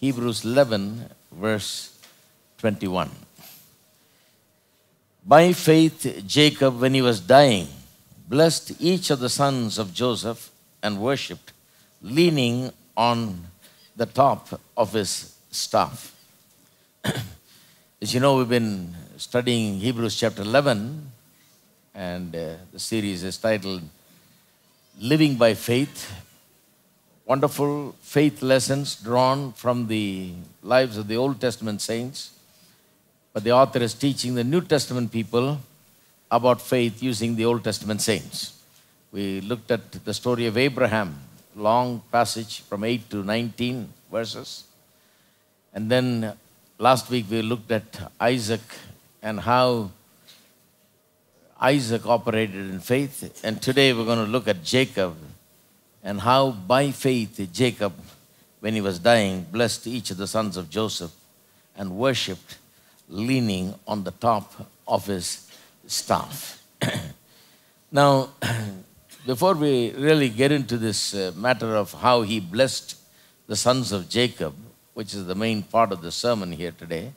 Hebrews 11, verse 21. By faith, Jacob, when he was dying, blessed each of the sons of Joseph and worshipped, leaning on the top of his staff. As you know, we've been studying Hebrews chapter 11, and the series is titled Living by Faith. Wonderful faith lessons drawn from the lives of the Old Testament saints. But the author is teaching the New Testament people about faith using the Old Testament saints. We looked at the story of Abraham, long passage from 8 to 19 verses. And then last week we looked at Isaac and how Isaac operated in faith. And today we're going to look at Jacob and how by faith Jacob, when he was dying, blessed each of the sons of Joseph and worshipped, leaning on the top of his staff. Now, before we really get into this matter of how he blessed the sons of Jacob, which is the main part of the sermon here today,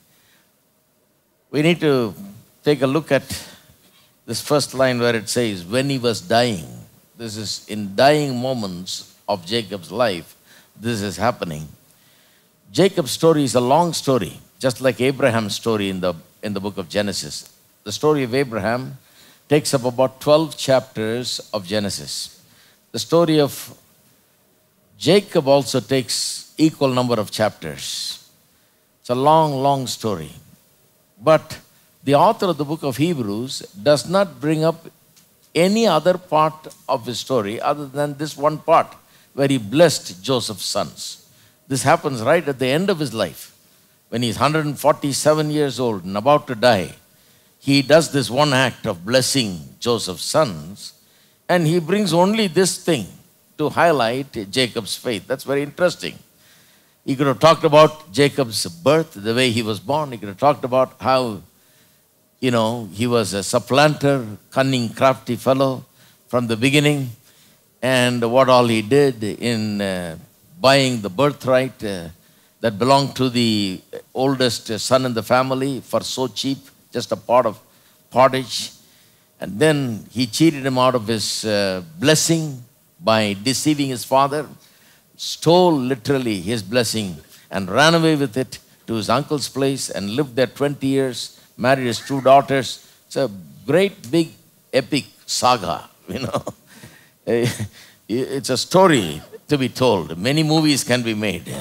we need to take a look at this first line where it says, when he was dying. This is in dying moments of Jacob's life, this is happening. Jacob's story is a long story, just like Abraham's story in the book of Genesis. The story of Abraham takes up about 12 chapters of Genesis. The story of Jacob also takes equal number of chapters. It's a long, long story. But the author of the book of Hebrews does not bring up any other part of his story other than this one part where he blessed Joseph's sons. This happens right at the end of his life when he's 147 years old and about to die. He does this one act of blessing Joseph's sons, and he brings only this thing to highlight Jacob's faith. That's very interesting. He could have talked about Jacob's birth, the way he was born. He could have talked about how, you know, he was a supplanter, cunning, crafty fellow from the beginning, and what all he did in buying the birthright that belonged to the oldest son in the family for so cheap, just a pot of pottage. And then he cheated him out of his blessing by deceiving his father, stole literally his blessing and ran away with it to his uncle's place and lived there 20 years, married his two daughters. It's a great big epic saga, you know. It's a story to be told. Many movies can be made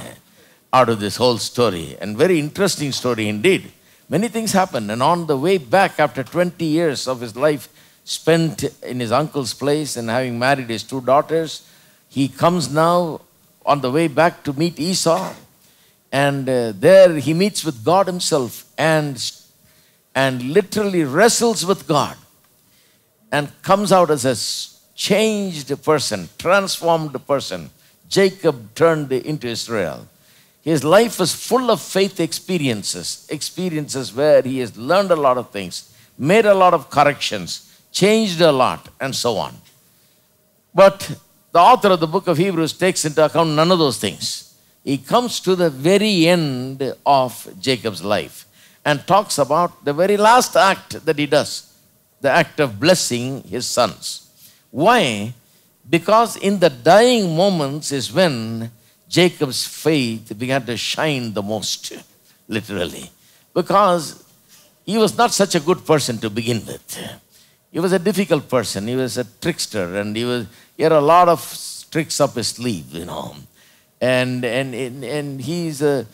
out of this whole story, and very interesting story indeed. Many things happened, and on the way back after 20 years of his life spent in his uncle's place and having married his two daughters, he comes now on the way back to meet Esau, and there he meets with God himself and literally wrestles with God and comes out as a changed person, transformed person. Jacob turned into Israel. His life is full of faith experiences, experiences where he has learned a lot of things, made a lot of corrections, changed a lot, and so on. But the author of the book of Hebrews takes into account none of those things. He comes to the very end of Jacob's life and talks about the very last act that he does, the act of blessing his sons. Why? Because in the dying moments is when Jacob's faith began to shine the most, literally, because he was not such a good person to begin with. He was a difficult person. He was a trickster, and he had a lot of tricks up his sleeve, you know. And he's a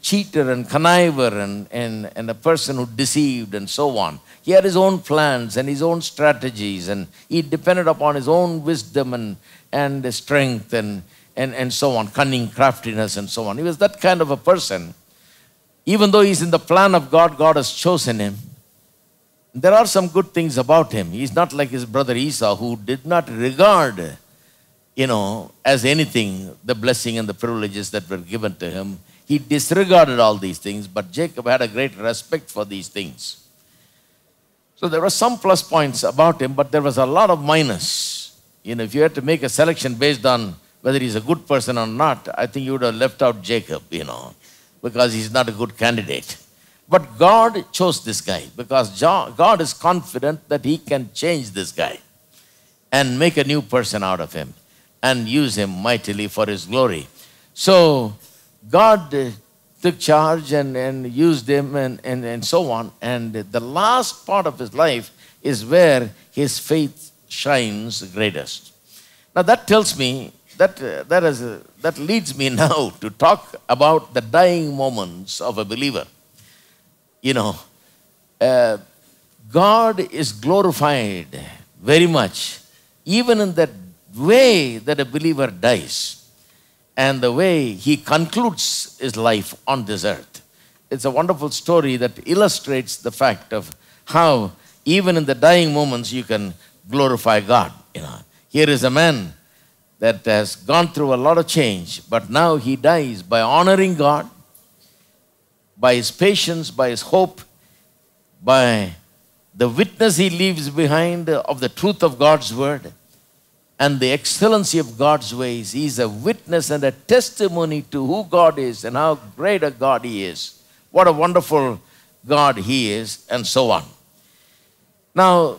cheater and conniver and a person who deceived and so on. He had his own plans and his own strategies, and he depended upon his own wisdom and strength and so on, cunning, craftiness, and so on. He was that kind of a person. Even though he's in the plan of God, God has chosen him. There are some good things about him. He's not like his brother Esau, who did not regard, you know, as anything, the blessing and the privileges that were given to him. He disregarded all these things, but Jacob had a great respect for these things. So there were some plus points about him, but there was a lot of minus. You know, if you had to make a selection based on whether he's a good person or not, I think you would have left out Jacob, because he's not a good candidate. But God chose this guy because God is confident that he can change this guy and make a new person out of him and use him mightily for his glory. So God took charge and used him and so on. And the last part of his life is where his faith shines greatest. Now that tells me, that leads me now to talk about the dying moments of a believer. God is glorified very much, even in that way that a believer dies and the way he concludes his life on this earth. It's a wonderful story that illustrates the fact of how even in the dying moments you can glorify God. Here is a man that has gone through a lot of change, but now he dies by honoring God, by his patience, by his hope, by the witness he leaves behind of the truth of God's word and the excellency of God's ways. He's a witness and a testimony to who God is and how great a God he is. What a wonderful God he is, and so on. Now,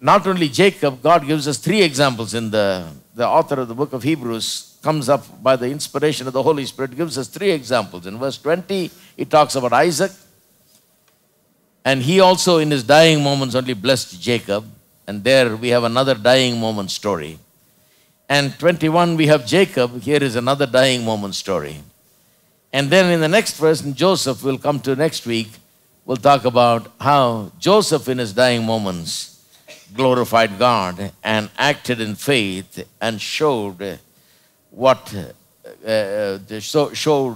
not only Jacob, God gives us three examples in the author of the book of Hebrews comes up by the inspiration of the Holy Spirit, gives us three examples. In verse 20, it talks about Isaac. And he also in his dying moments only blessed Jacob. And there we have another dying moment story. And 21, we have Jacob. Here is another dying moment story. And then in the next verse, Joseph, we'll come to next week, we'll talk about how Joseph in his dying moments glorified God and acted in faith and showed showed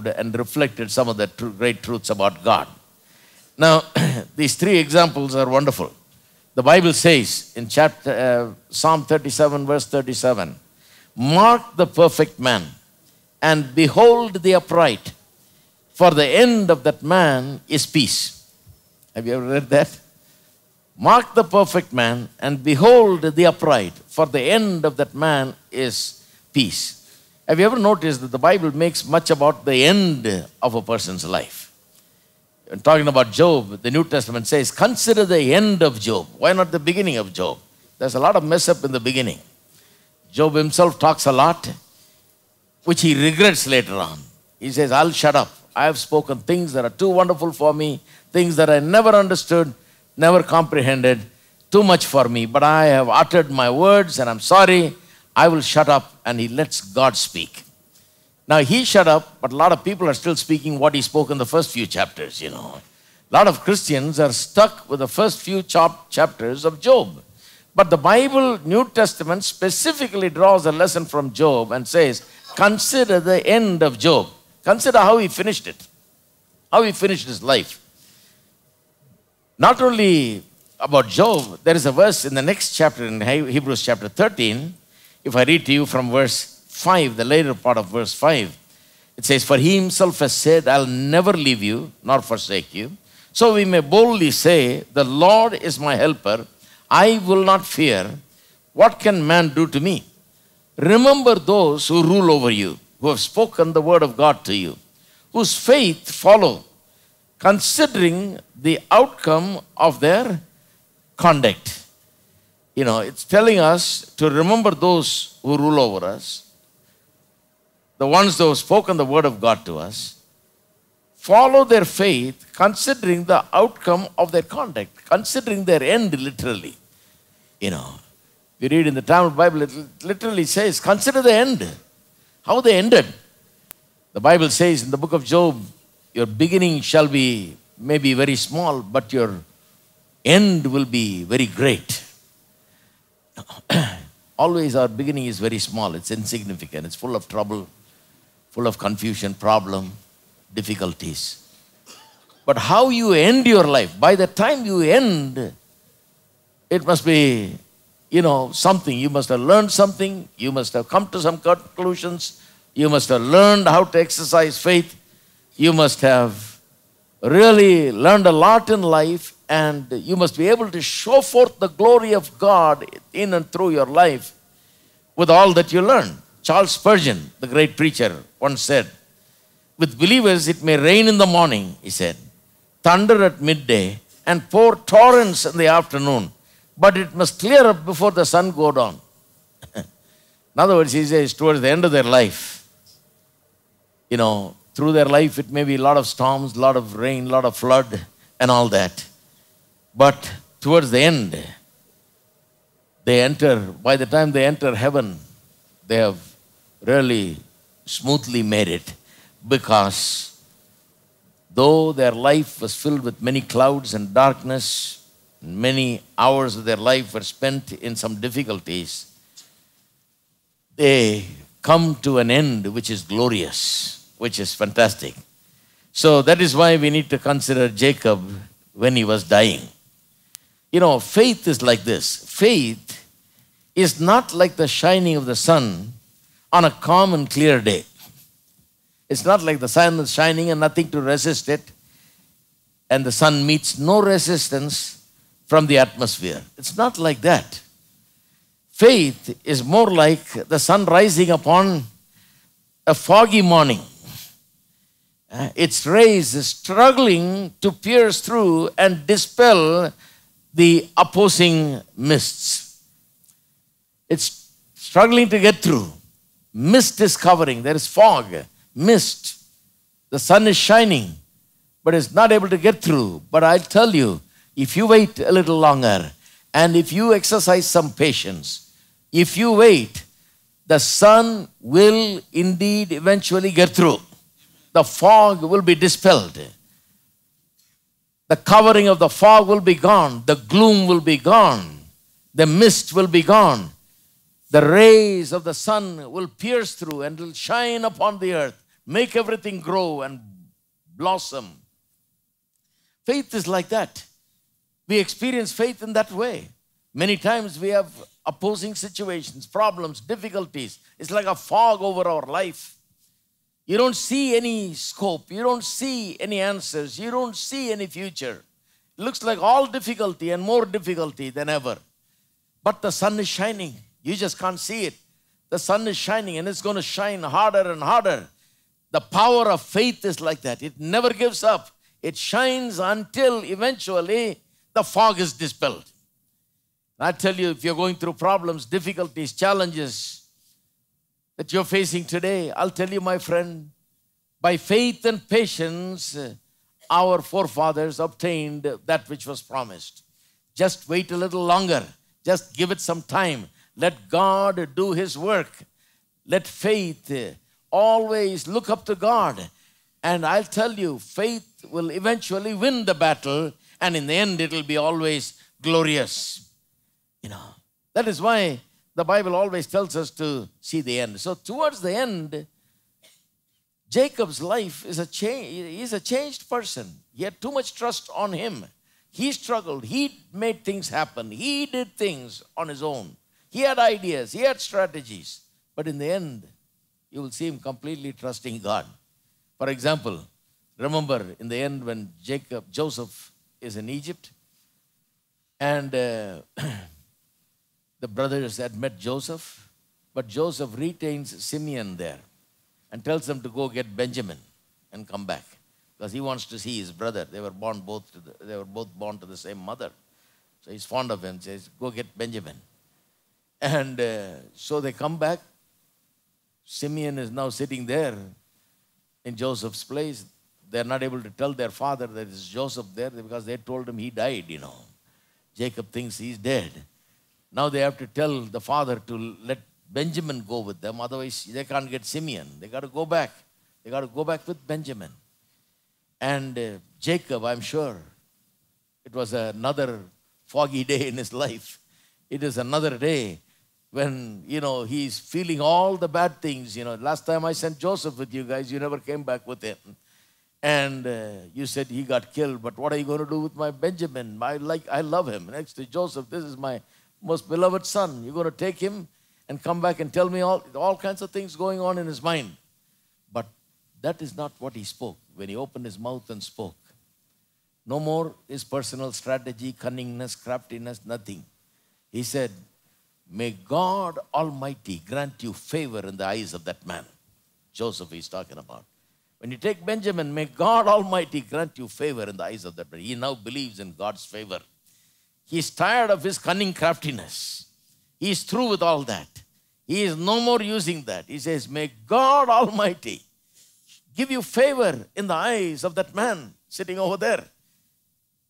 and reflected some of the great truths about God. Now, these three examples are wonderful. The Bible says in Psalm 37, verse 37, "Mark the perfect man and behold the upright, for the end of that man is peace." Have you ever read that? Mark the perfect man and behold the upright, for the end of that man is peace. Have you ever noticed that the Bible makes much about the end of a person's life? And talking about Job, the New Testament says, consider the end of Job. Why not the beginning of Job? There's a lot of mess up in the beginning. Job himself talks a lot, which he regrets later on. He says, I'll shut up. I have spoken things that are too wonderful for me, things that I never understood, never comprehended, too much for me. But I have uttered my words and I'm sorry. I will shut up, and he lets God speak. Now, he shut up, but a lot of people are still speaking what he spoke in the first few chapters, A lot of Christians are stuck with the first few chapters of Job. But the Bible, New Testament, specifically draws a lesson from Job and says, consider the end of Job. Consider how he finished it, how he finished his life. Not only about Job, there is a verse in the next chapter, in Hebrews chapter 13, if I read to you from verse 5, the later part of verse 5, it says, "For he himself has said, I'll never leave you, nor forsake you. So we may boldly say, the Lord is my helper. I will not fear. What can man do to me? Remember those who rule over you, who have spoken the word of God to you, whose faith follow, considering the outcome of their conduct." It's telling us to remember those who rule over us, the ones who have spoken the word of God to us, follow their faith, considering the outcome of their conduct, considering their end literally. We read in the Tamil Bible, it literally says, consider the end, how they ended. The Bible says in the book of Job, your beginning shall be maybe very small, but your end will be very great. Always our beginning is very small, it's insignificant, it's full of trouble, full of confusion, problem, difficulties. But how you end your life, by the time you end, it must be, something. You must have learned something, you must have come to some conclusions, you must have learned how to exercise faith, you must have really learned a lot in life, and you must be able to show forth the glory of God in and through your life with all that you learn. Charles Spurgeon, the great preacher, once said, "With believers it may rain in the morning," he said, "thunder at midday, and pour torrents in the afternoon, but it must clear up before the sun go down." In other words, he says, towards the end of their life, you know, through their life it may be a lot of storms, a lot of rain, a lot of flood and all that. But towards the end, they enter, by the time they enter heaven, they have really smoothly made it, because though their life was filled with many clouds and darkness, and many hours of their life were spent in some difficulties, they come to an end which is glorious, which is fantastic. So that is why we need to consider Jacob when he was dying. You know, faith is like this. Faith is not like the shining of the sun on a calm and clear day. It's not like the sun is shining and nothing to resist it, and the sun meets no resistance from the atmosphere. It's not like that. Faith is more like the sun rising upon a foggy morning. Its rays is struggling to pierce through and dispel the opposing mists. It's struggling to get through. Mist is covering. There is fog. Mist. The sun is shining, but it's not able to get through. But I'll tell you, if you wait a little longer, and if you exercise some patience, if you wait, the sun will indeed eventually get through. The fog will be dispelled. The covering of the fog will be gone. The gloom will be gone. The mist will be gone. The rays of the sun will pierce through and will shine upon the earth, make everything grow and blossom. Faith is like that. We experience faith in that way. Many times we have opposing situations, problems, difficulties. It's like a fog over our life. You don't see any scope. You don't see any answers. You don't see any future. It looks like all difficulty and more difficulty than ever. But the sun is shining. You just can't see it. The sun is shining, and it's going to shine harder and harder. The power of faith is like that. It never gives up. It shines until eventually the fog is dispelled. I tell you, if you're going through problems, difficulties, challenges that you're facing today, I'll tell you, my friend, by faith and patience, our forefathers obtained that which was promised. Just wait a little longer. Just give it some time. Let God do His work. Let faith always look up to God. And I'll tell you, faith will eventually win the battle, and in the end, it will be always glorious. You know, that is why the Bible always tells us to see the end. So towards the end, Jacob's life is he's a changed person. He had too much trust on him. He struggled. He made things happen. He did things on his own. He had ideas, he had strategies. But in the end, you will see him completely trusting God. For example, remember in the end when Joseph is in Egypt, and the brothers had met Joseph, but Joseph retains Simeon there and tells them to go get Benjamin and come back, because he wants to see his brother. They were born both to the same mother. So he's fond of him, says, "Go get Benjamin." And so they come back. Simeon is now sitting there in Joseph's place. They're not able to tell their father that it's Joseph there, because they told him he died, you know. Jacob thinks he's dead. Now they have to tell the father to let Benjamin go with them, otherwise they can't get Simeon. They got to go back. They got to go back with Benjamin. And Jacob, I'm sure, it was another foggy day in his life. It is another day when, you know, he's feeling all the bad things. You know, last time I sent Joseph with you guys, you never came back with him. And you said he got killed, but what are you going to do with my Benjamin? I love him. Next to Joseph, this is my most beloved son. You're going to take him and come back and tell me all kinds of things going on in his mind. But that is not what he spoke when he opened his mouth and spoke. No more his personal strategy, cunningness, craftiness, nothing. He said, May God Almighty grant you favor in the eyes of that man. Joseph is talking about. When you take Benjamin, may God Almighty grant you favor in the eyes of that man. He now believes in God's favor. He's tired of his cunning craftiness. He's through with all that. He is no more using that. He says, may God Almighty give you favor in the eyes of that man sitting over there.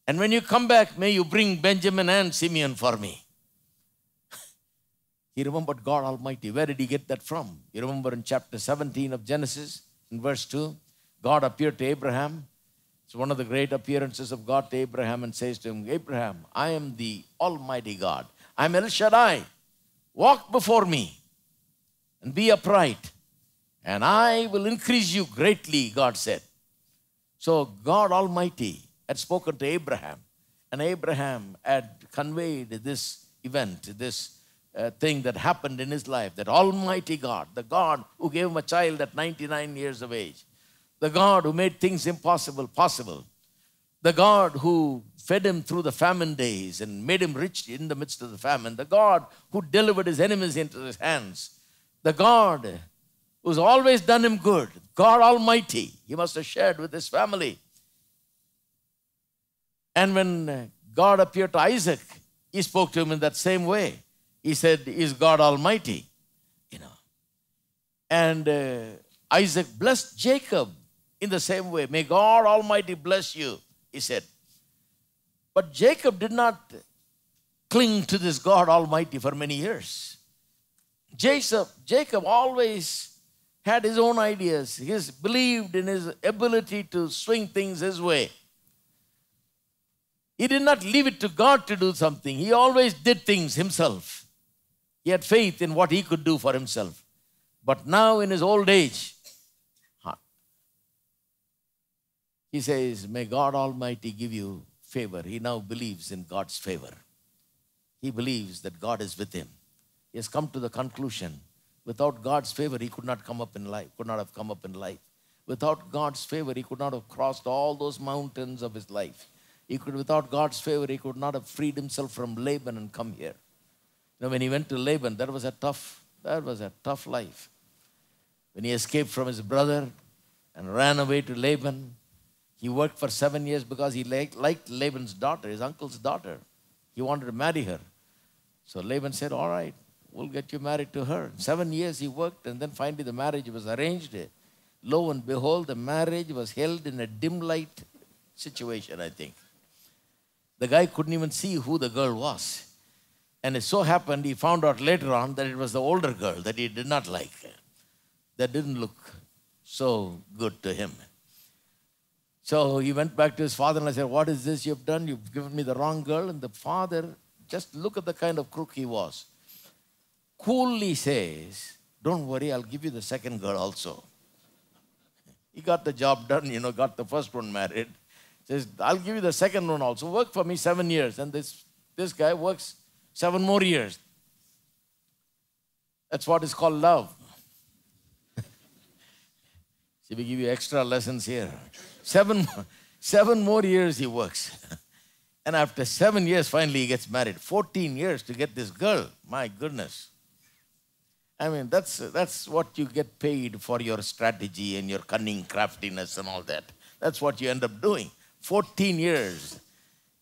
And when you come back, may you bring Benjamin and Simeon for me. He remembered God Almighty. Where did he get that from? You remember in chapter 17 of Genesis, in verse 2, God appeared to Abraham. It's one of the great appearances of God to Abraham and says to him, Abraham, I am the Almighty God. I am El Shaddai. Walk before me and be upright, and I will increase you greatly, God said. So God Almighty had spoken to Abraham, and Abraham had conveyed this event, this thing that happened in his life, that Almighty God, the God who gave him a child at 99 years of age, the God who made things impossible possible, the God who fed him through the famine days and made him rich in the midst of the famine, the God who delivered his enemies into his hands, the God who's always done him good, God Almighty, he must have shared with his family. And when God appeared to Isaac, he spoke to him in that same way. He said, is God Almighty, you know. And Isaac blessed Jacob in the same way. May God Almighty bless you, he said. But Jacob did not cling to this God Almighty for many years. Jacob always had his own ideas. He believed in his ability to swing things his way. He did not leave it to God to do something. He always did things himself. He had faith in what he could do for himself. But now in his old age, he says, may God Almighty give you favor. He now believes in God's favor. He believes that God is with him. He has come to the conclusion, without God's favor, he could not come up in life, could not have come up in life. Without God's favor, he could not have crossed all those mountains of his life. Without God's favor, he could not have freed himself from Laban and come here. You know, when he went to Laban, that was a tough life. When he escaped from his brother and ran away to Laban, he worked for 7 years because he liked Laban's daughter, his uncle's daughter. He wanted to marry her. So Laban said, all right, we'll get you married to her. 7 years he worked, and then finally the marriage was arranged. Lo and behold, the marriage was held in a dim light situation, I think. The guy couldn't even see who the girl was. And it so happened, he found out later on that it was the older girl that he did not like. That didn't look so good to him. So he went back to his father and I said, what is this you've done? You've given me the wrong girl. And the father, just look at the kind of crook he was. Coolly says, don't worry, I'll give you the second girl also. He got the job done, you know, got the first one married. Says, I'll give you the second one also. Work for me 7 years. And this guy works 7 more years. That's what is called love. See, we give you extra lessons here. Seven more years he works. And after 7 years, finally he gets married. 14 years to get this girl. My goodness. I mean, that's what you get paid for your strategy and your cunning craftiness and all that. That's what you end up doing. 14 years.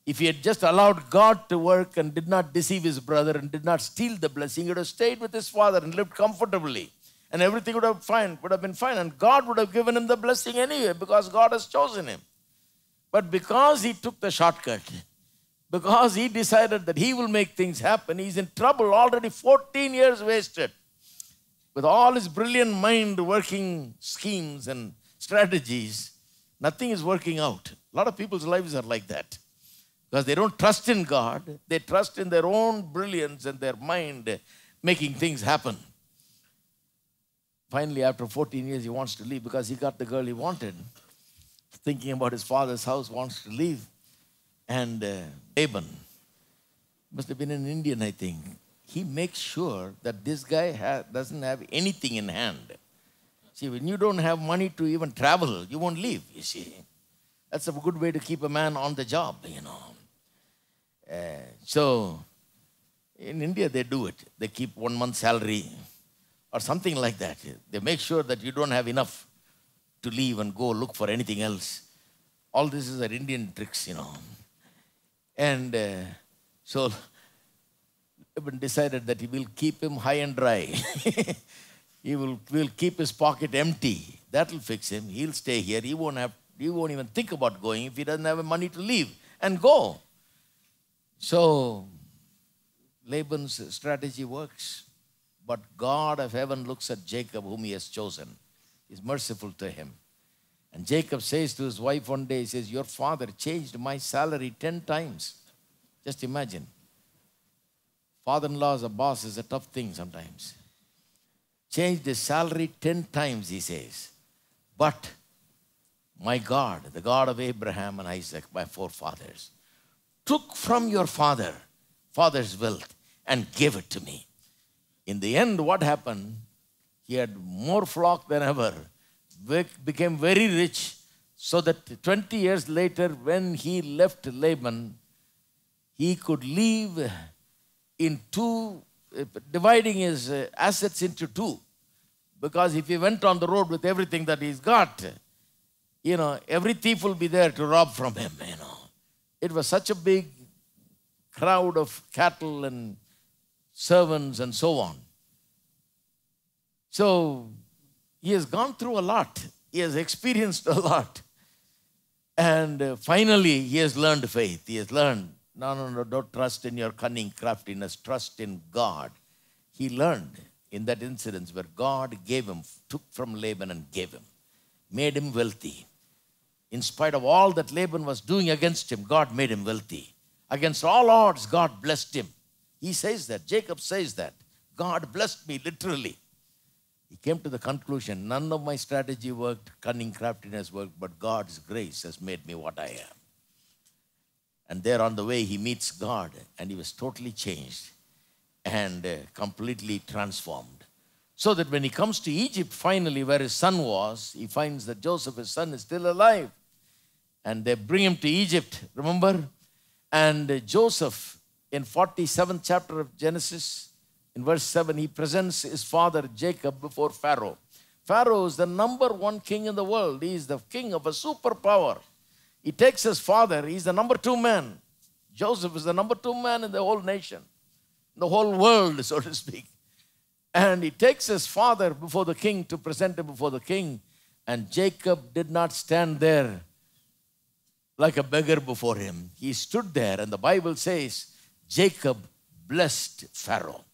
If he had just allowed God to work and did not deceive his brother and did not steal the blessing, he would have stayed with his father and lived comfortably. And everything would have been fine. And God would have given him the blessing anyway because God has chosen him. But because he took the shortcut, because he decided that he will make things happen, he's in trouble already. 14 years wasted. With all his brilliant mind working schemes and strategies, nothing is working out. A lot of people's lives are like that. Because they don't trust in God. They trust in their own brilliance and their mind making things happen. Finally, after 14 years, he wants to leave because he got the girl he wanted. Thinking about his father's house, wants to leave. And Laban, must have been an Indian, I think. He makes sure that this guy doesn't have anything in hand. See, when you don't have money to even travel, you won't leave, you see. That's a good way to keep a man on the job, you know. So In India, they do it. They keep 1 month's salary or something like that. They make sure that you don't have enough to leave and go look for anything else. All this is our Indian tricks, you know. And so Laban decided that he will keep him high and dry. He will keep his pocket empty. That will fix him. He'll stay here. He won't even think about going if he doesn't have money to leave and go. So Laban's strategy works. But God of heaven looks at Jacob, whom he has chosen. He's merciful to him. And Jacob says to his wife one day, he says, your father changed my salary 10 times. Just imagine. Father-in-law as a boss is a tough thing sometimes. Changed his salary 10 times, he says. But my God, the God of Abraham and Isaac, my forefathers, took from your father's wealth and gave it to me. In the end, what happened? He had more flock than ever, became very rich, so that 20 years later, when he left Laban, he could leave in two, dividing his assets into two. Because if he went on the road with everything that he's got, you know, every thief will be there to rob from him, you know. It was such a big crowd of cattle and servants and so on. So he has gone through a lot. He has experienced a lot. And finally, he has learned faith. He has learned, no, don't trust in your cunning craftiness. Trust in God. He learned in that incident where God gave him, took from Laban and gave him, made him wealthy. In spite of all that Laban was doing against him, God made him wealthy. Against all odds, God blessed him. He says that. Jacob says that. God blessed me, literally. He came to the conclusion, none of my strategy worked, cunning craftiness worked, but God's grace has made me what I am. And there on the way, he meets God, and he was totally changed and completely transformed. So that when he comes to Egypt, finally, where his son was, he finds that Joseph, his son, is still alive. And they bring him to Egypt, remember? And Joseph, in 47th chapter of Genesis, in verse 7, he presents his father Jacob before Pharaoh. Pharaoh is the #1 king in the world. He is the king of a superpower. He takes his father. He's the #2 man. Joseph is the #2 man in the whole nation, the whole world, so to speak. And he takes his father before the king to present him before the king. And Jacob did not stand there like a beggar before him. He stood there, and the Bible says, Jacob blessed Pharaoh.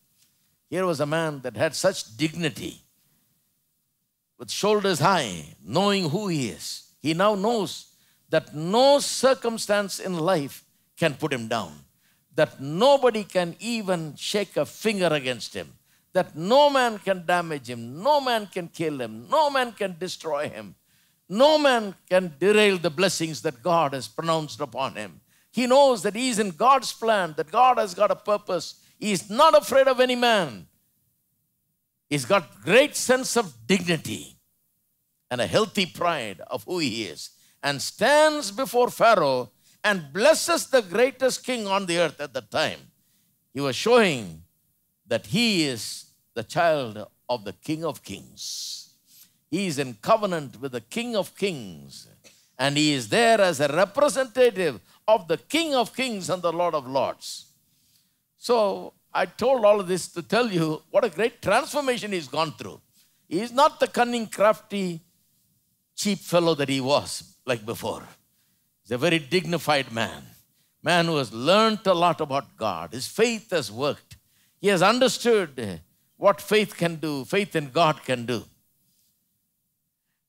Here was a man that had such dignity, with shoulders high, knowing who he is. He now knows that no circumstance in life can put him down, that nobody can even shake a finger against him, that no man can damage him, no man can kill him, no man can destroy him, no man can derail the blessings that God has pronounced upon him. He knows that he's in God's plan, that God has got a purpose. He's not afraid of any man. He's got great sense of dignity and a healthy pride of who he is, and stands before Pharaoh and blesses the greatest king on the earth at the time. He was showing that he is the child of the King of Kings. He is in covenant with the King of Kings, and he is there as a representative of the King of Kings and the Lord of Lords. So I told all of this to tell you what a great transformation he's gone through. He's not the cunning, crafty, cheap fellow that he was like before. He's a very dignified man. Man who has learned a lot about God. His faith has worked. He has understood what faith can do, faith in God can do.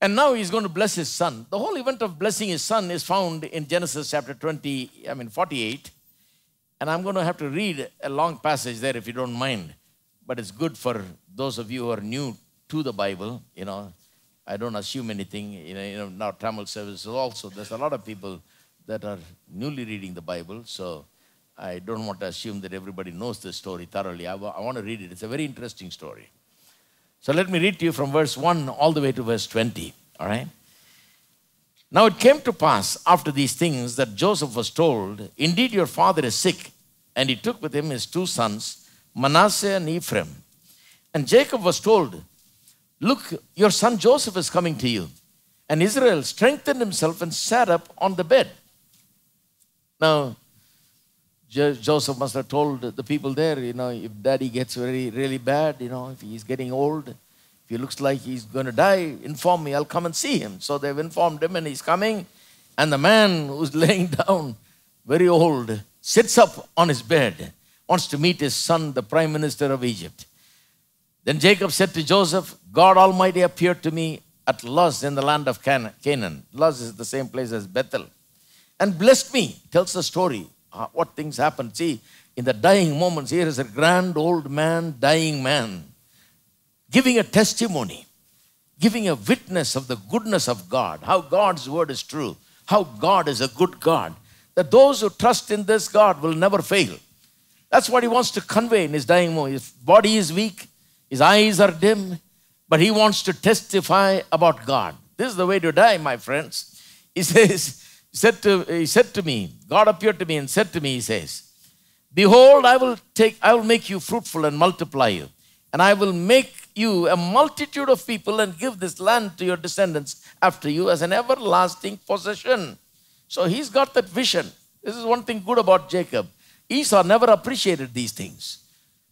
And now he's going to bless his son. The whole event of blessing his son is found in Genesis chapter 48. And I'm going to have to read a long passage there if you don't mind. But it's good for those of you who are new to the Bible. You know, I don't assume anything. You know now Tamil services also, there's a lot of people that are newly reading the Bible. So I don't want to assume that everybody knows this story thoroughly. I want to read it. It's a very interesting story. So let me read to you from verse 1 all the way to verse 20. All right? Now it came to pass after these things that Joseph was told, indeed your father is sick. And he took with him his 2 sons, Manasseh and Ephraim. And Jacob was told, look, your son Joseph is coming to you. And Israel strengthened himself and sat up on the bed. Now, Joseph must have told the people there, you know, if daddy gets really bad, you know, if he's getting old, if he looks like he's going to die, inform me, I'll come and see him. So they've informed him and he's coming. And the man who's laying down, very old, sits up on his bed, wants to meet his son, the prime minister of Egypt. Then Jacob said to Joseph, God Almighty appeared to me at Luz in the land of Canaan. Luz is the same place as Bethel. And blessed me, tells the story, what things happened. See, in the dying moments, here is a grand old man, dying man, giving a testimony, giving a witness of the goodness of God, how God's word is true, how God is a good God, that those who trust in this God will never fail. That's what he wants to convey in his dying moment. His body is weak, his eyes are dim, but he wants to testify about God. This is the way to die, my friends. He says, He said to me, God appeared to me and said to me, he says, behold, I will make you fruitful and multiply you. And I will make you a multitude of people and give this land to your descendants after you as an everlasting possession. So he's got that vision. This is one thing good about Jacob. Esau never appreciated these things.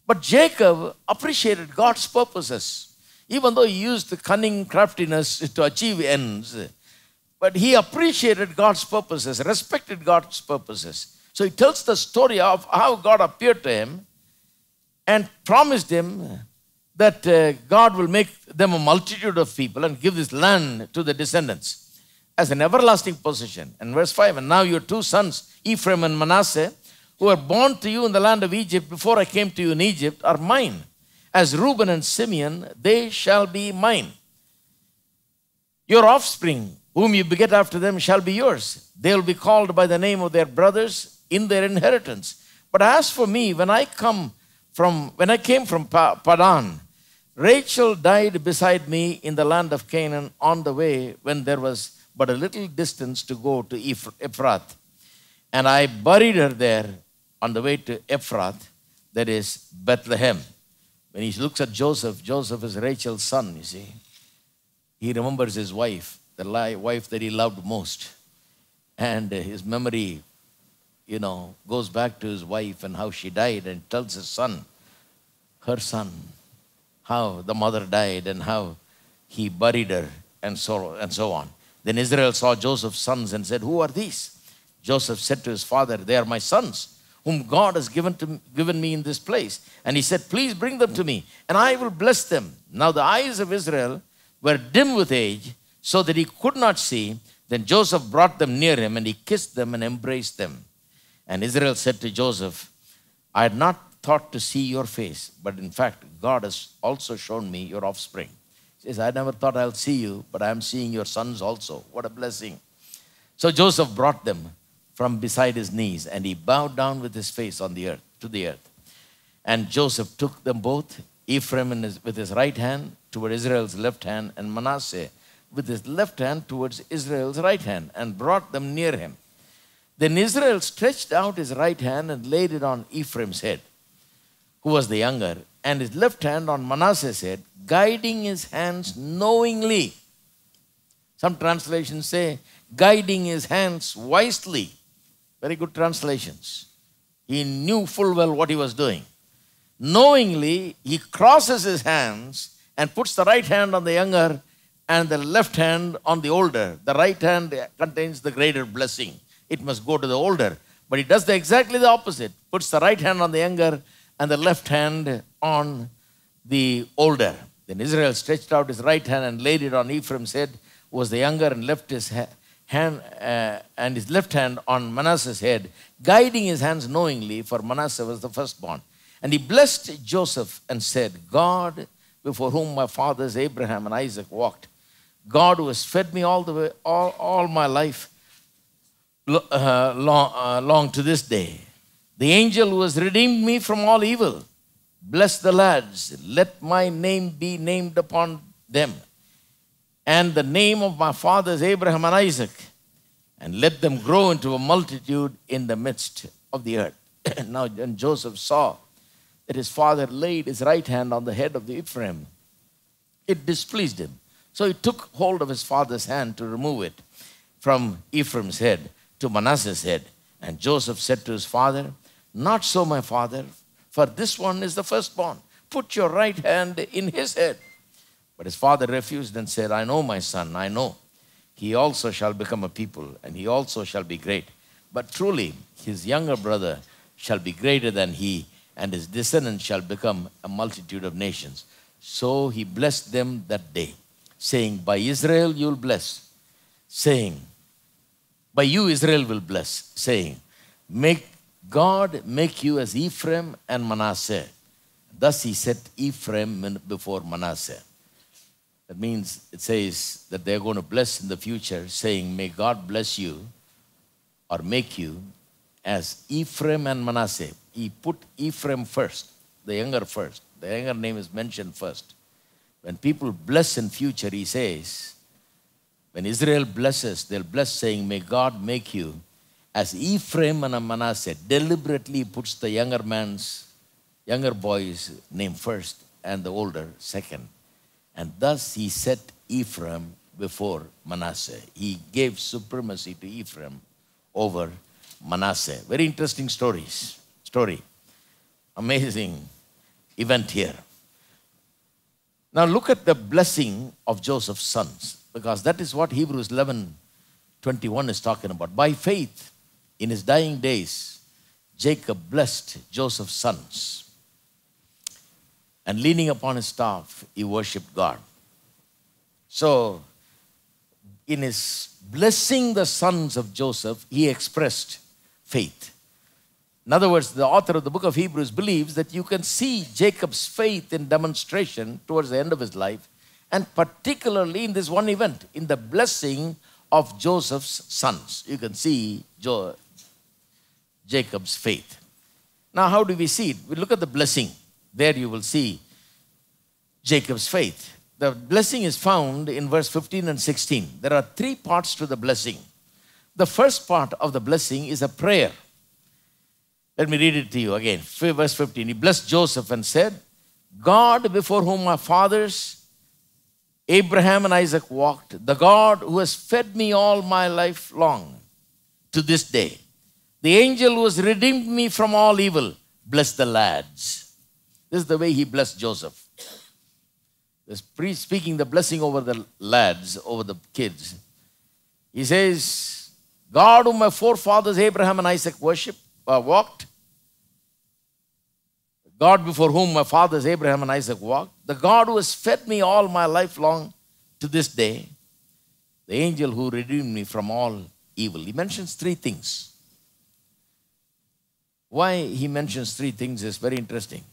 But Jacob appreciated God's purposes. Even though he used the cunning craftiness to achieve ends, but he appreciated God's purposes, respected God's purposes. So he tells the story of how God appeared to him and promised him that God will make them a multitude of people and give this land to the descendants as an everlasting possession. And verse 5, and now your two sons, Ephraim and Manasseh, who were born to you in the land of Egypt before I came to you in Egypt, are mine. As Reuben and Simeon, they shall be mine. Your offspring, whom you beget after them, shall be yours. They will be called by the name of their brothers in their inheritance. But as for me, when I came from Padan, Rachel died beside me in the land of Canaan on the way when there was but a little distance to go to Ephrath. And I buried her there on the way to Ephrath, that is Bethlehem. When he looks at Joseph, Joseph is Rachel's son, you see. He remembers his wife, the wife that he loved most. And his memory, you know, goes back to his wife and how she died, and tells his son, her son, how the mother died and how he buried her and so on. Then Israel saw Joseph's sons and said, who are these? Joseph said to his father, they are my sons, whom God has given me in this place. And he said, please bring them to me, and I will bless them. Now the eyes of Israel were dim with age, so that he could not see. Then Joseph brought them near him, and he kissed them and embraced them. And Israel said to Joseph, I had not thought to see your face, but in fact, God has also shown me your offspring. He says, I never thought I'll see you, but I am seeing your sons also. What a blessing. So Joseph brought them from beside his knees, and he bowed down with his face on the earth, to the earth. And Joseph took them both, Ephraim with his right hand toward Israel's left hand, and Manasseh with his left hand towards Israel's right hand, and brought them near him. Then Israel stretched out his right hand and laid it on Ephraim's head, who was the younger, and his left hand on Manasseh's head, guiding his hands knowingly. Some translations say, guiding his hands wisely. Very good translations. He knew full well what he was doing. Knowingly, he crosses his hands and puts the right hand on the younger and the left hand on the older. The right hand contains the greater blessing. It must go to the older. But he does exactly the opposite. Puts the right hand on the younger and the left hand on the older. Then Israel stretched out his right hand and laid it on Ephraim's head, who was the younger, and left his left hand on Manasseh's head, guiding his hands knowingly, for Manasseh was the firstborn. And he blessed Joseph and said, God, before whom my fathers Abraham and Isaac walked, God who has fed me all the way, all my life long to this day, the angel who has redeemed me from all evil, bless the lads, let my name be named upon them, and the name of my fathers Abraham and Isaac, and let them grow into a multitude in the midst of the earth. Now Joseph saw that his father laid his right hand on the head of the Ephraim. It displeased him. So he took hold of his father's hand to remove it from Ephraim's head to Manasseh's head. And Joseph said to his father, "Not so, my father, for this one is the firstborn. Put your right hand in his head." But his father refused and said, "I know, my son, I know. He also shall become a people, and he also shall be great. But truly, his younger brother shall be greater than he, and his descendants shall become a multitude of nations." So he blessed them that day, saying, "By Israel you'll bless," saying, "By you Israel will bless," saying, "Make God make you as Ephraim and Manasseh." Thus he set Ephraim before Manasseh. That means it says that they're going to bless in the future, saying, "May God bless you or make you as Ephraim and Manasseh." He put Ephraim first. The younger name is mentioned first. When people bless in future, he says, when Israel blesses, they'll bless saying, "May God make you as Ephraim and Manasseh." Deliberately puts the younger boy's name first and the older second. And thus he set Ephraim before Manasseh. He gave supremacy to Ephraim over Manasseh. Very interesting story. Amazing event here. Now look at the blessing of Joseph's sons, because that is what Hebrews 11:21 is talking about. By faith, in his dying days, Jacob blessed Joseph's sons. And leaning upon his staff, he worshipped God. So, in his blessing the sons of Joseph, he expressed faith. In other words, the author of the book of Hebrews believes that you can see Jacob's faith in demonstration towards the end of his life, and particularly in this one event, in the blessing of Joseph's sons. You can see Jacob's faith. Now, how do we see it? We look at the blessing. There you will see Jacob's faith. The blessing is found in verse 15 and 16. There are three parts to the blessing. The first part of the blessing is a prayer. Let me read it to you again. Verse 15, he blessed Joseph and said, "God before whom our fathers, Abraham and Isaac walked, the God who has fed me all my life long to this day, the angel who has redeemed me from all evil, bless the lads." This is the way he blessed Joseph. This priest speaking the blessing over the lads, over the kids. He says, "God whom my forefathers Abraham and Isaac walked, God before whom my fathers Abraham and Isaac walked, the God who has fed me all my life long to this day, the angel who redeemed me from all evil." He mentions three things. Why he mentions three things is very interesting.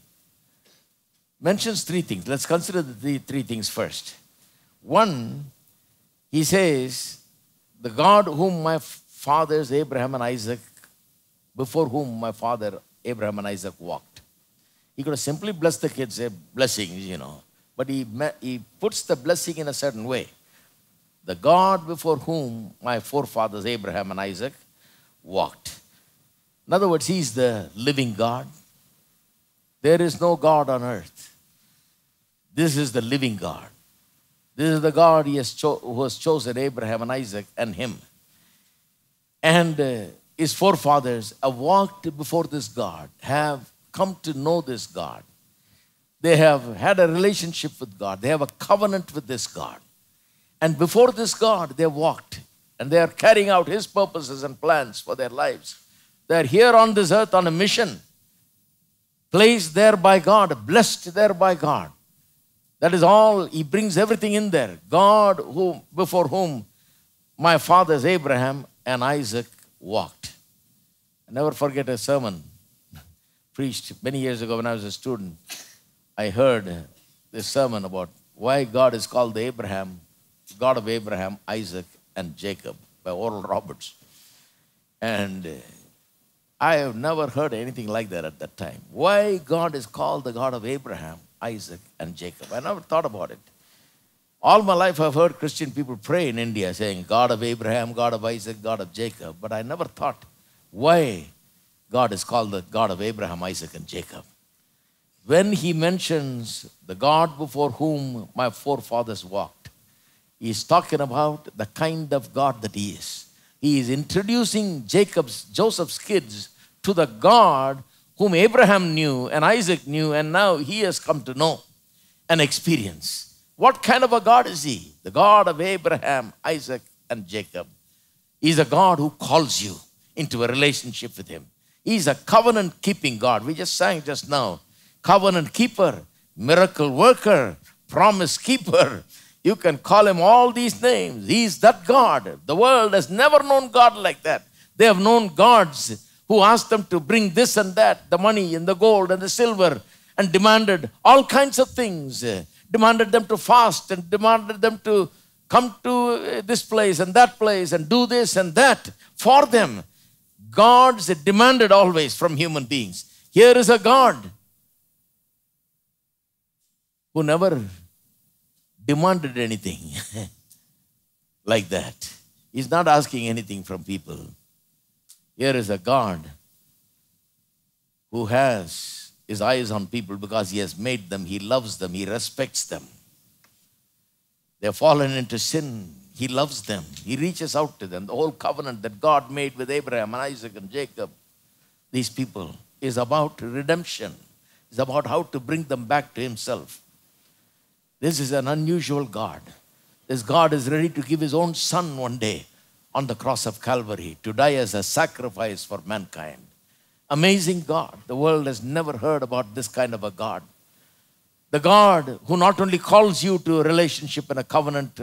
Mentions three things. Let's consider the three things first. One, he says, the God whom my fathers Abraham and Isaac, before whom my father Abraham and Isaac walked. He could have simply blessed the kids, say blessings, you know. But he puts the blessing in a certain way. The God before whom my forefathers Abraham and Isaac walked. In other words, he's the living God. There is no God on earth. This is the living God. This is the God who has chosen Abraham and Isaac and him. And his forefathers have walked before this God, have come to know this God. They have had a relationship with God. They have a covenant with this God. And before this God, they have walked. And they are carrying out his purposes and plans for their lives. They are here on this earth on a mission. Placed there by God, blessed there by God. That is all, he brings everything in there. God before whom my fathers Abraham and Isaac walked. I never forget a sermon preached many years ago when I was a student. I heard this sermon about why God is called the God of Abraham, Isaac, and Jacob by Oral Roberts. And I have never heard anything like that at that time. Why God is called the God of Abraham, Isaac, and Jacob. I never thought about it. All my life I've heard Christian people pray in India saying, God of Abraham, God of Isaac, God of Jacob. But I never thought why God is called the God of Abraham, Isaac, and Jacob. when he mentions the God before whom my forefathers walked, he is talking about the kind of God that he is. He is introducing Joseph's kids to the God whom Abraham knew and Isaac knew, and now he has come to know and experience. What kind of a God is he? The God of Abraham, Isaac, and Jacob. He's a God who calls you into a relationship with him. He's a covenant-keeping God. We just sang just now. Covenant keeper, miracle worker, promise keeper. You can call him all these names. He's that God. The world has never known God like that. They have known gods who asked them to bring this and that, the money and the gold and the silver, and demanded all kinds of things, demanded them to fast and demanded them to come to this place and that place and do this and that for them. Gods demanded always from human beings. Here is a God who never demanded anything like that. He's not asking anything from people. Here is a God who has his eyes on people because he has made them. He loves them. He respects them. They've fallen into sin. He loves them. He reaches out to them. The whole covenant that God made with Abraham and Isaac and Jacob, these people, is about redemption. It's about how to bring them back to himself. This is an unusual God. This God is ready to give his own son one day on the cross of Calvary to die as a sacrifice for mankind. Amazing God. The world has never heard about this kind of a God. The God who not only calls you to a relationship and a covenant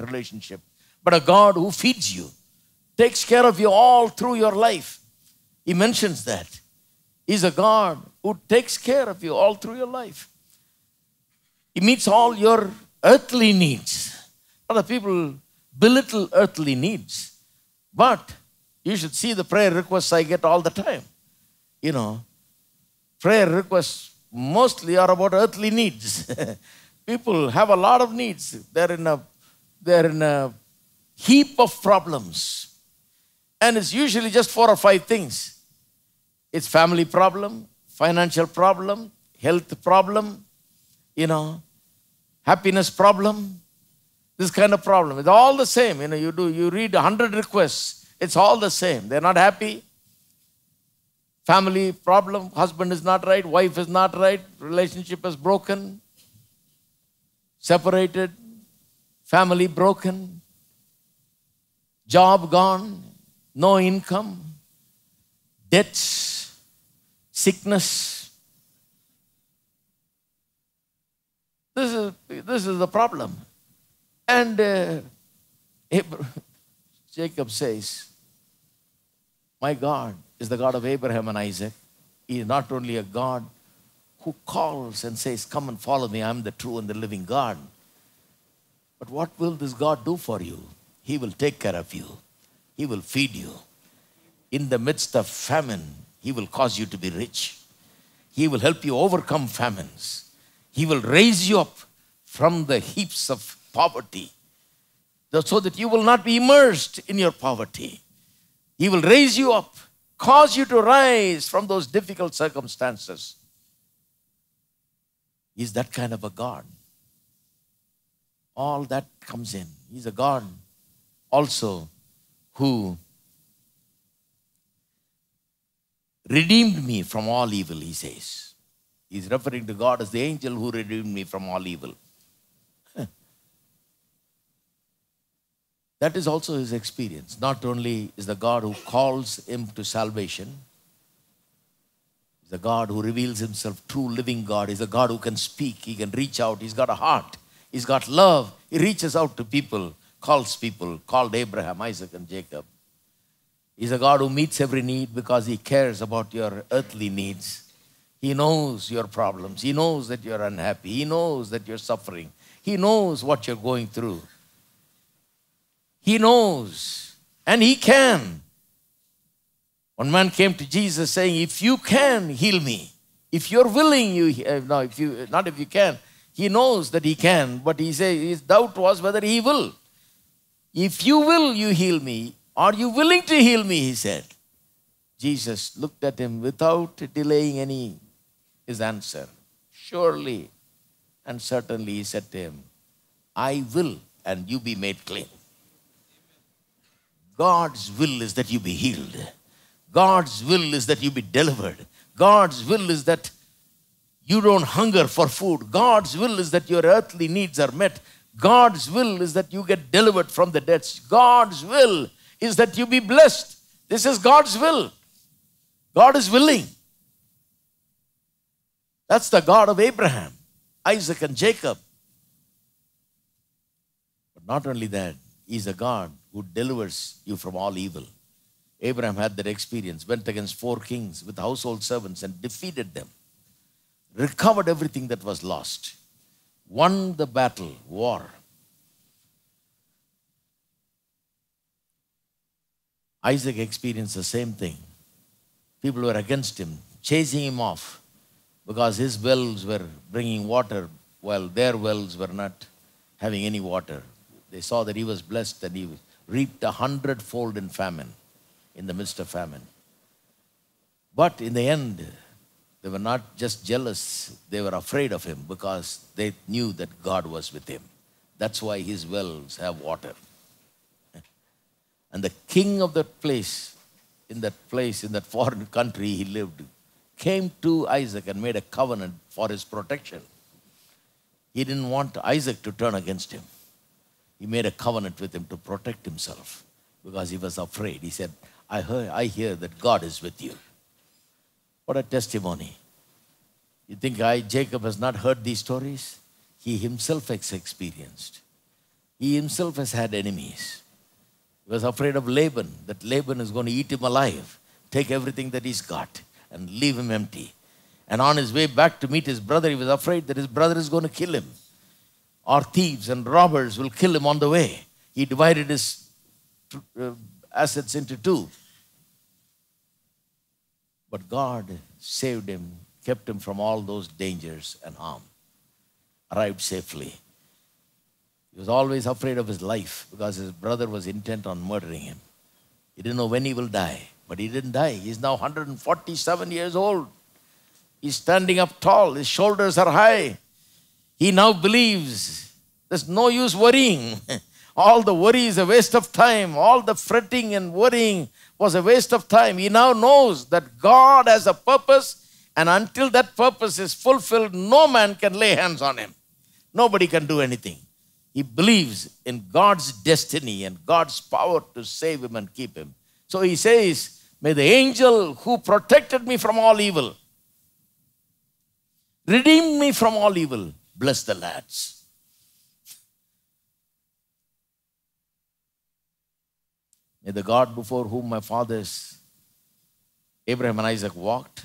relationship, but a God who feeds you, takes care of you all through your life. He mentions that. He's a God who takes care of you all through your life. He meets all your earthly needs. Other people belittle earthly needs, but you should see the prayer requests I get all the time. You know, prayer requests mostly are about earthly needs. People have a lot of needs. They're in a heap of problems. And it's usually just 4 or 5 things. It's family problem, financial problem, health problem, you know, happiness problem, this kind of problem. It's all the same. You know, you read 100 requests. It's all the same. They're not happy. Family problem, husband is not right, wife is not right, relationship is broken, separated, family broken, job gone, no income, debts, sickness. This is the problem. And Jacob says, my God is the God of Abraham and Isaac. He is not only a God who calls and says, come and follow me, I'm the true and the living God. But what will this God do for you? He will take care of you. He will feed you. In the midst of famine, he will cause you to be rich. He will help you overcome famines. He will raise you up from the heaps of poverty so that you will not be immersed in your poverty. He will raise you up, cause you to rise from those difficult circumstances. He's that kind of a God. All that comes in. He's a God also who redeemed me from all evil, he says. He's referring to God as the angel who redeemed me from all evil. That is also his experience. Not only is the God who calls him to salvation, he's the God who reveals himself, true living God. He's a God who can speak, he can reach out, he's got a heart, he's got love. He reaches out to people, called Abraham, Isaac, and Jacob. He's a God who meets every need because he cares about your earthly needs. He knows your problems. He knows that you're unhappy. He knows that you're suffering. He knows what you're going through. He knows, and he can. One man came to Jesus saying, if you can, heal me. If you're willing, not if you can. He knows that he can, but he says his doubt was whether he will. If you will, you heal me. Are you willing to heal me, he said. Jesus looked at him without delaying any his answer. Surely and certainly he said to him, I will, and you be made clean. God's will is that you be healed. God's will is that you be delivered. God's will is that you don't hunger for food. God's will is that your earthly needs are met. God's will is that you get delivered from the debts. God's will is that you be blessed. This is God's will. God is willing. That's the God of Abraham, Isaac, and Jacob. But not only that, he's a God who delivers you from all evil. Abraham had that experience, went against 4 kings with household servants and defeated them, recovered everything that was lost, won the battle, war. Isaac experienced the same thing. People were against him, chasing him off because his wells were bringing water while their wells were not having any water. They saw that he was blessed and he reaped 100-fold in famine, in the midst of famine. But in the end, they were not just jealous, they were afraid of him because they knew that God was with him. That's why his wells have water. And the king of that place, in that foreign country he lived, came to Isaac and made a covenant for his protection. He didn't want Isaac to turn against him. He made a covenant with him to protect himself because he was afraid. He said, I hear that God is with you. What a testimony. You think Jacob has not heard these stories? He himself has experienced. He himself has had enemies. He was afraid of Laban, that Laban is going to eat him alive, take everything that he's got and leave him empty. And on his way back to meet his brother, he was afraid that his brother is going to kill him, or thieves and robbers will kill him on the way. He divided his assets into 2. But God saved him, kept him from all those dangers and harm, arrived safely. He was always afraid of his life because his brother was intent on murdering him. He didn't know when he will die, but he didn't die. He's now 147 years old. He's standing up tall. His shoulders are high. He now believes there's no use worrying. All the worry is a waste of time. All the fretting and worrying was a waste of time. He now knows that God has a purpose, and until that purpose is fulfilled, no man can lay hands on him. Nobody can do anything. He believes in God's destiny and God's power to save him and keep him. So he says, may the angel who protected me from all evil, redeemed me from all evil, bless the lads. May the God before whom my fathers, Abraham and Isaac, walked,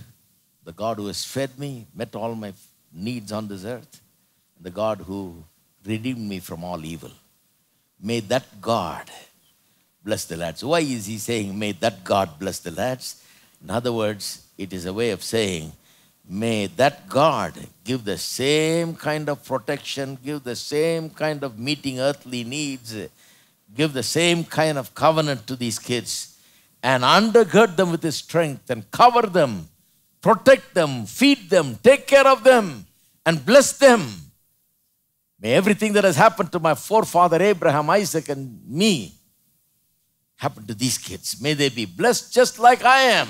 the God who has fed me, met all my needs on this earth, the God who redeemed me from all evil. May that God bless the lads. Why is he saying, may that God bless the lads? In other words, it is a way of saying, may that God give the same kind of protection, give the same kind of meeting earthly needs, give the same kind of covenant to these kids, and undergird them with his strength and cover them, protect them, feed them, take care of them, and bless them. May everything that has happened to my forefather Abraham, Isaac, and me happen to these kids. May they be blessed just like I am.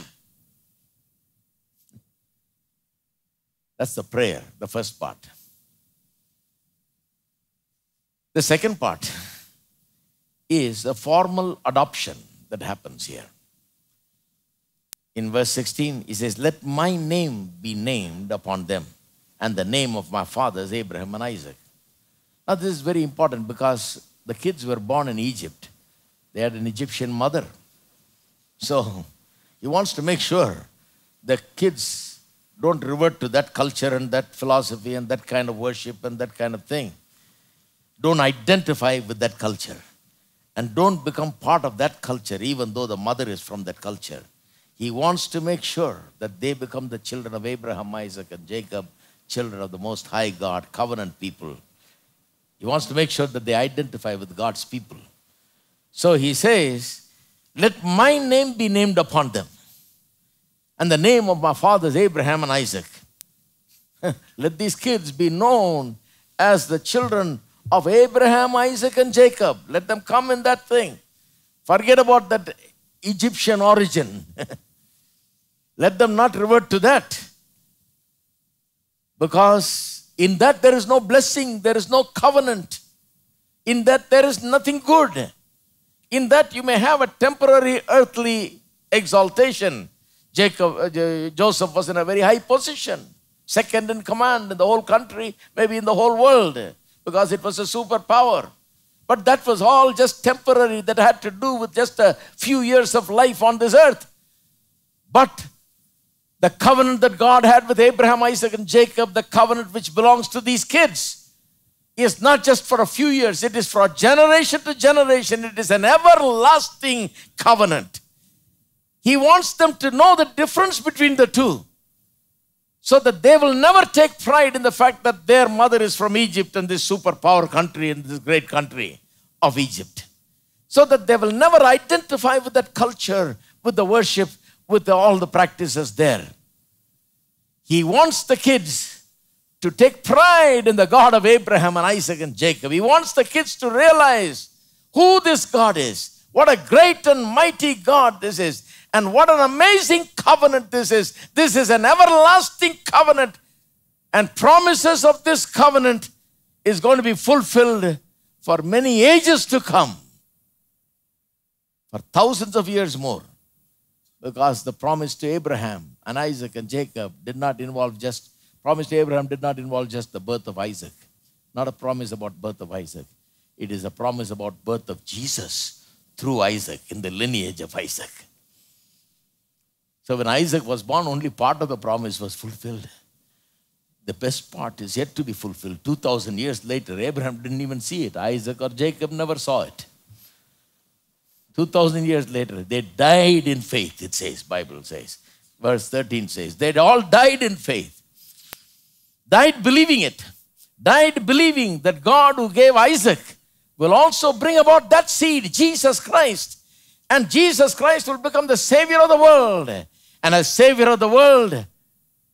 That's the prayer, the first part. The second part is a formal adoption that happens here. In verse 16, he says, let my name be named upon them and the name of my fathers, Abraham and Isaac. Now, this is very important because the kids were born in Egypt. They had an Egyptian mother. So he wants to make sure the kids don't revert to that culture and that philosophy and that kind of worship and that kind of thing. Don't identify with that culture. And don't become part of that culture, even though the mother is from that culture. He wants to make sure that they become the children of Abraham, Isaac, and Jacob, children of the Most High God, covenant people. He wants to make sure that they identify with God's people. So he says, let my name be named upon them and the name of my fathers, Abraham and Isaac. Let these kids be known as the children of Abraham, Isaac, and Jacob. Let them come in that thing. Forget about that Egyptian origin. Let them not revert to that. Because in that there is no blessing, there is no covenant. In that there is nothing good. In that you may have a temporary earthly exaltation. Joseph was in a very high position, second in command in the whole country, maybe in the whole world, because it was a superpower. But that was all just temporary. That had to do with just a few years of life on this earth. But the covenant that God had with Abraham, Isaac, and Jacob, the covenant which belongs to these kids, is not just for a few years. It is for generation to generation. It is an everlasting covenant. He wants them to know the difference between the two, so that they will never take pride in the fact that their mother is from Egypt and this superpower country and this great country of Egypt. So that they will never identify with that culture, with the worship, with all the practices there. He wants the kids to take pride in the God of Abraham and Isaac and Jacob. He wants the kids to realize who this God is, what a great and mighty God this is. And what an amazing covenant this is. This is an everlasting covenant. And promises of this covenant is going to be fulfilled for many ages to come. For thousands of years more. Because the promise to Abraham and Isaac and Jacob did not involve just, promise to Abraham did not involve just the birth of Isaac. Not a promise about birth of Isaac. It is a promise about birth of Jesus through Isaac, in the lineage of Isaac. So when Isaac was born, only part of the promise was fulfilled. The best part is yet to be fulfilled. 2,000 years later, Abraham didn't even see it. Isaac or Jacob never saw it. 2,000 years later, they died in faith, it says, Bible says. Verse 13 says, they all died in faith. Died believing it. Died believing that God who gave Isaac will also bring about that seed, Jesus Christ. And Jesus Christ will become the Savior of the world. And as Savior of the world,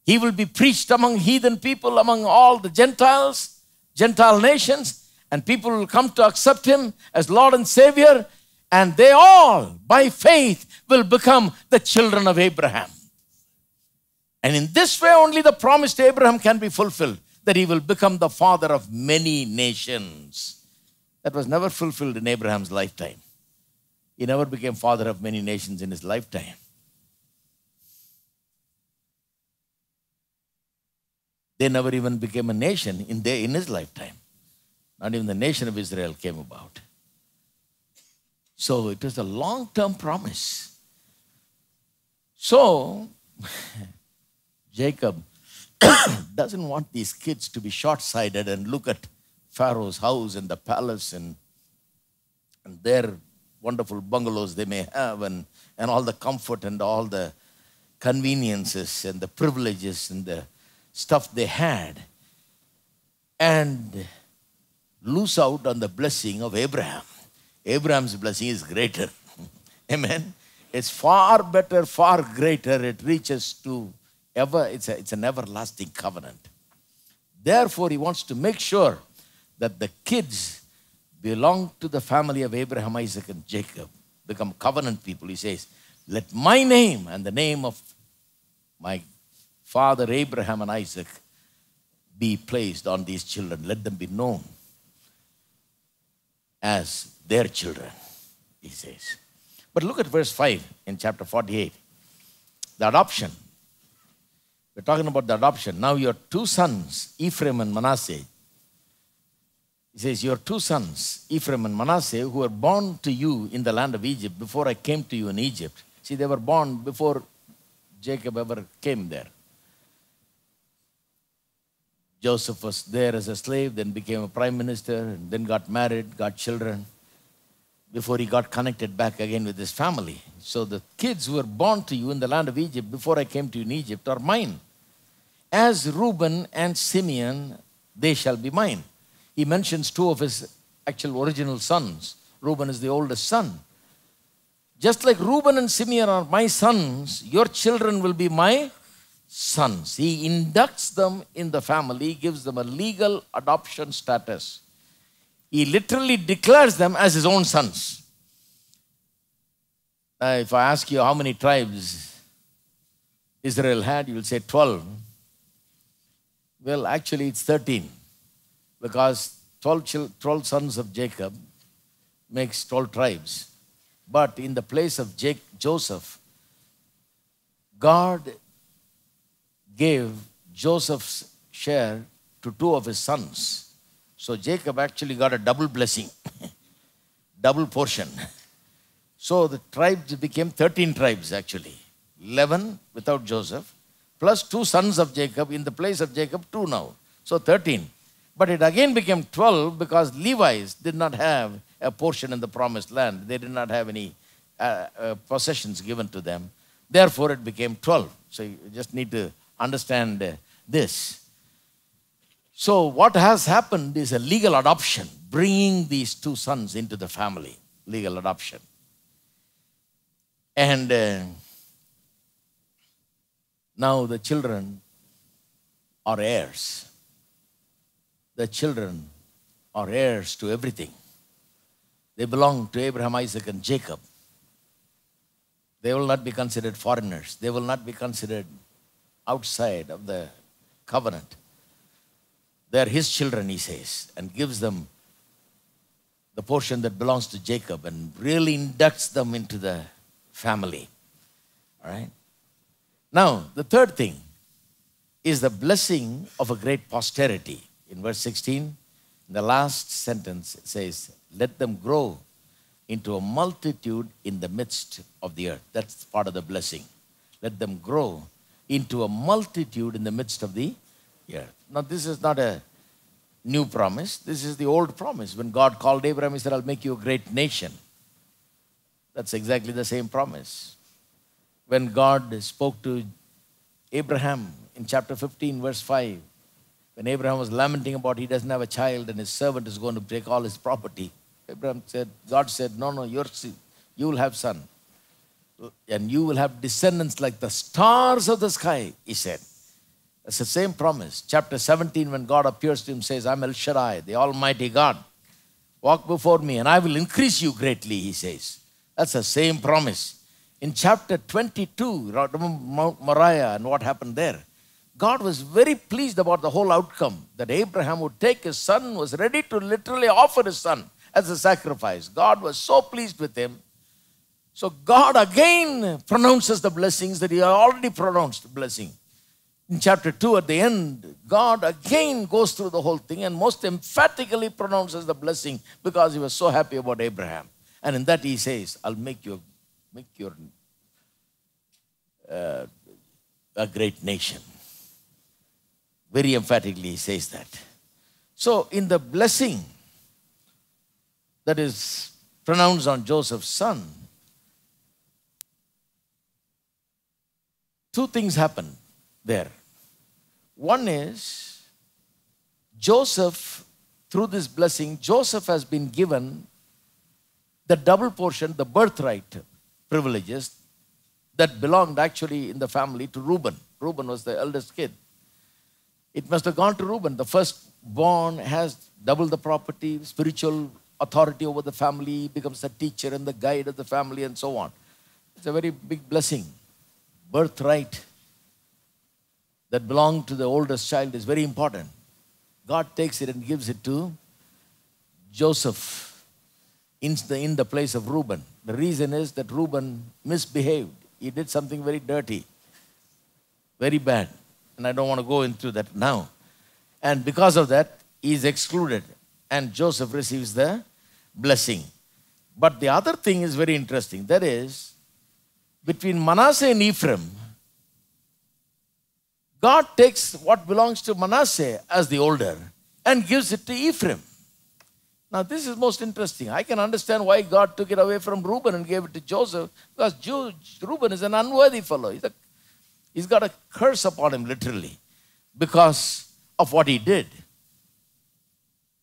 He will be preached among heathen people, among all the Gentiles, Gentile nations, and people will come to accept Him as Lord and Savior, and they all, by faith, will become the children of Abraham. And in this way only the promise to Abraham can be fulfilled, that he will become the father of many nations. That was never fulfilled in Abraham's lifetime. He never became father of many nations in his lifetime. They never even became a nation in his lifetime. Not even the nation of Israel came about. So it was a long-term promise. So Jacob doesn't want these kids to be short-sighted and look at Pharaoh's house and the palace and their wonderful bungalows they may have, and all the comfort and all the conveniences and the privileges and the stuff they had, and lose out on the blessing of Abraham. Abraham's blessing is greater. Amen? It's far better, far greater. It reaches to ever, it's an everlasting covenant. Therefore, he wants to make sure that the kids belong to the family of Abraham, Isaac, and Jacob, become covenant people. He says, let my name and the name of my father Abraham and Isaac be placed on these children. Let them be known as their children, he says. But look at verse 5 in chapter 48. The adoption. We're talking about the adoption. Now your two sons, Ephraim and Manasseh, he says, your two sons, Ephraim and Manasseh, who were born to you in the land of Egypt before I came to you in Egypt. See, they were born before Jacob ever came there. Joseph was there as a slave, then became a prime minister, and then got married, got children, before he got connected back again with his family. So the kids who were born to you in the land of Egypt before I came to you in Egypt are mine. As Reuben and Simeon, they shall be mine. He mentions two of his actual original sons. Reuben is the oldest son. Just like Reuben and Simeon are my sons, your children will be my sons. He inducts them in the family, gives them a legal adoption status. He literally declares them as his own sons. If I ask you how many tribes Israel had, you will say 12. Well, actually it's 13, because 12 sons of Jacob makes 12 tribes. But in the place of Joseph, God gave Joseph's share to two of his sons. So Jacob actually got a double blessing, double portion. So the tribes became 13 tribes actually, 11 without Joseph, plus two sons of Jacob. In the place of Jacob, two now, so 13. But it again became 12 because Levites did not have a portion in the promised land. They did not have any possessions given to them. Therefore, it became 12. So you just need to understand this. So what has happened is a legal adoption, bringing these two sons into the family, legal adoption. And now the children are heirs. The children are heirs to everything. They belong to Abraham, Isaac, and Jacob. They will not be considered foreigners. They will not be considered outside of the covenant. They are his children, he says, and gives them the portion that belongs to Jacob and really inducts them into the family. All right? Now, the third thing is the blessing of a great posterity. In verse 16, in the last sentence, it says, let them grow into a multitude in the midst of the earth. That's part of the blessing. Let them grow into a multitude in the midst of the earth. Now, this is not a new promise. This is the old promise. When God called Abraham, he said, I'll make you a great nation. That's exactly the same promise. When God spoke to Abraham in chapter 15, verse 5, when Abraham was lamenting about he doesn't have a child and his servant is going to take all his property, Abraham said, God said, no, you will have son. And you will have descendants like the stars of the sky, he said. That's the same promise. Chapter 17, when God appears to him, says, I'm El Shaddai, the Almighty God. Walk before me and I will increase you greatly, he says. That's the same promise. In chapter 22, remember Mount Moriah and what happened there. God was very pleased about the whole outcome, that Abraham would take his son, was ready to literally offer his son as a sacrifice. God was so pleased with him. So God again pronounces the blessings that he had already pronounced blessing. In chapter 2 at the end, God again goes through the whole thing and most emphatically pronounces the blessing because he was so happy about Abraham. And in that he says, I'll make you a great nation. Very emphatically he says that. So in the blessing that is pronounced on Joseph's son, two things happen there. One is, Joseph, through this blessing, Joseph has been given the double portion, the birthright privileges that belonged actually in the family to Reuben. Reuben was the eldest kid. It must have gone to Reuben. The firstborn has double the property, spiritual authority over the family, becomes the teacher and the guide of the family and so on. It's a very big blessing. Birthright that belonged to the oldest child is very important. God takes it and gives it to Joseph in the place of Reuben. The reason is that Reuben misbehaved. He did something very dirty, very bad. And I don't want to go into that now. And because of that, he is excluded. And Joseph receives the blessing. But the other thing is very interesting. That is, between Manasseh and Ephraim, God takes what belongs to Manasseh as the older and gives it to Ephraim. Now, this is most interesting. I can understand why God took it away from Reuben and gave it to Joseph, because Reuben is an unworthy fellow. He's got a curse upon him, literally, because of what he did.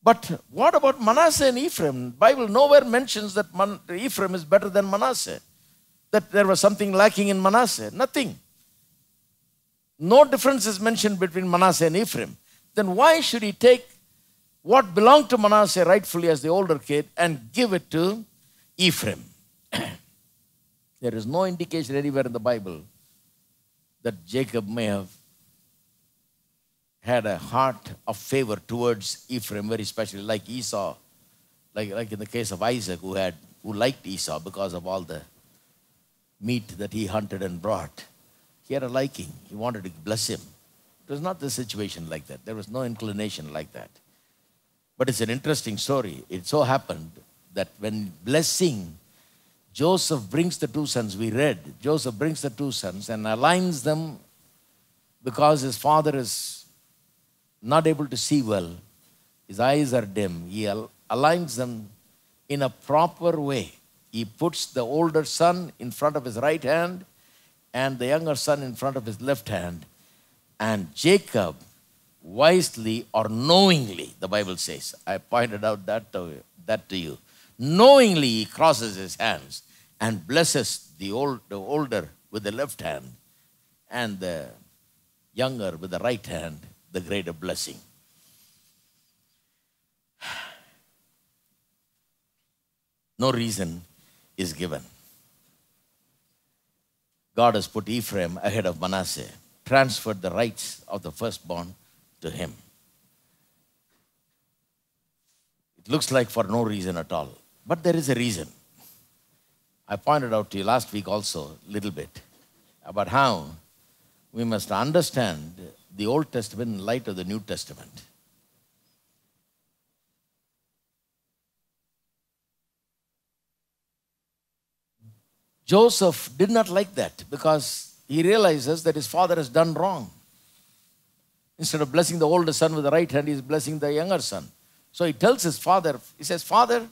But what about Manasseh and Ephraim? The Bible nowhere mentions that Ephraim is better than Manasseh, that there was something lacking in Manasseh. Nothing. No difference is mentioned between Manasseh and Ephraim. Then why should he take what belonged to Manasseh rightfully as the older kid and give it to Ephraim? There is no indication anywhere in the Bible that Jacob may have had a heart of favor towards Ephraim, very especially like Esau, like in the case of Isaac, who liked Esau because of all the meat that he hunted and brought. He had a liking. He wanted to bless him. It was not the situation like that. There was no inclination like that. But it's an interesting story. It so happened that when blessing, Joseph brings the two sons, we read. Joseph brings the two sons and aligns them because his father is not able to see well. His eyes are dim. He aligns them in a proper way. He puts the older son in front of his right hand and the younger son in front of his left hand. And Jacob, wisely or knowingly, the Bible says, I pointed out that to you, knowingly he crosses his hands and blesses the older with the left hand and the younger with the right hand, the greater blessing. No reason is given. God has put Ephraim ahead of Manasseh, transferred the rights of the firstborn to him. It looks like for no reason at all, but there is a reason. I pointed out to you last week also a little bit about how we must understand the Old Testament in light of the New Testament. Joseph did not like that because he realizes that his father has done wrong. Instead of blessing the older son with the right hand, he's blessing the younger son. So he tells his father, he says, "Father,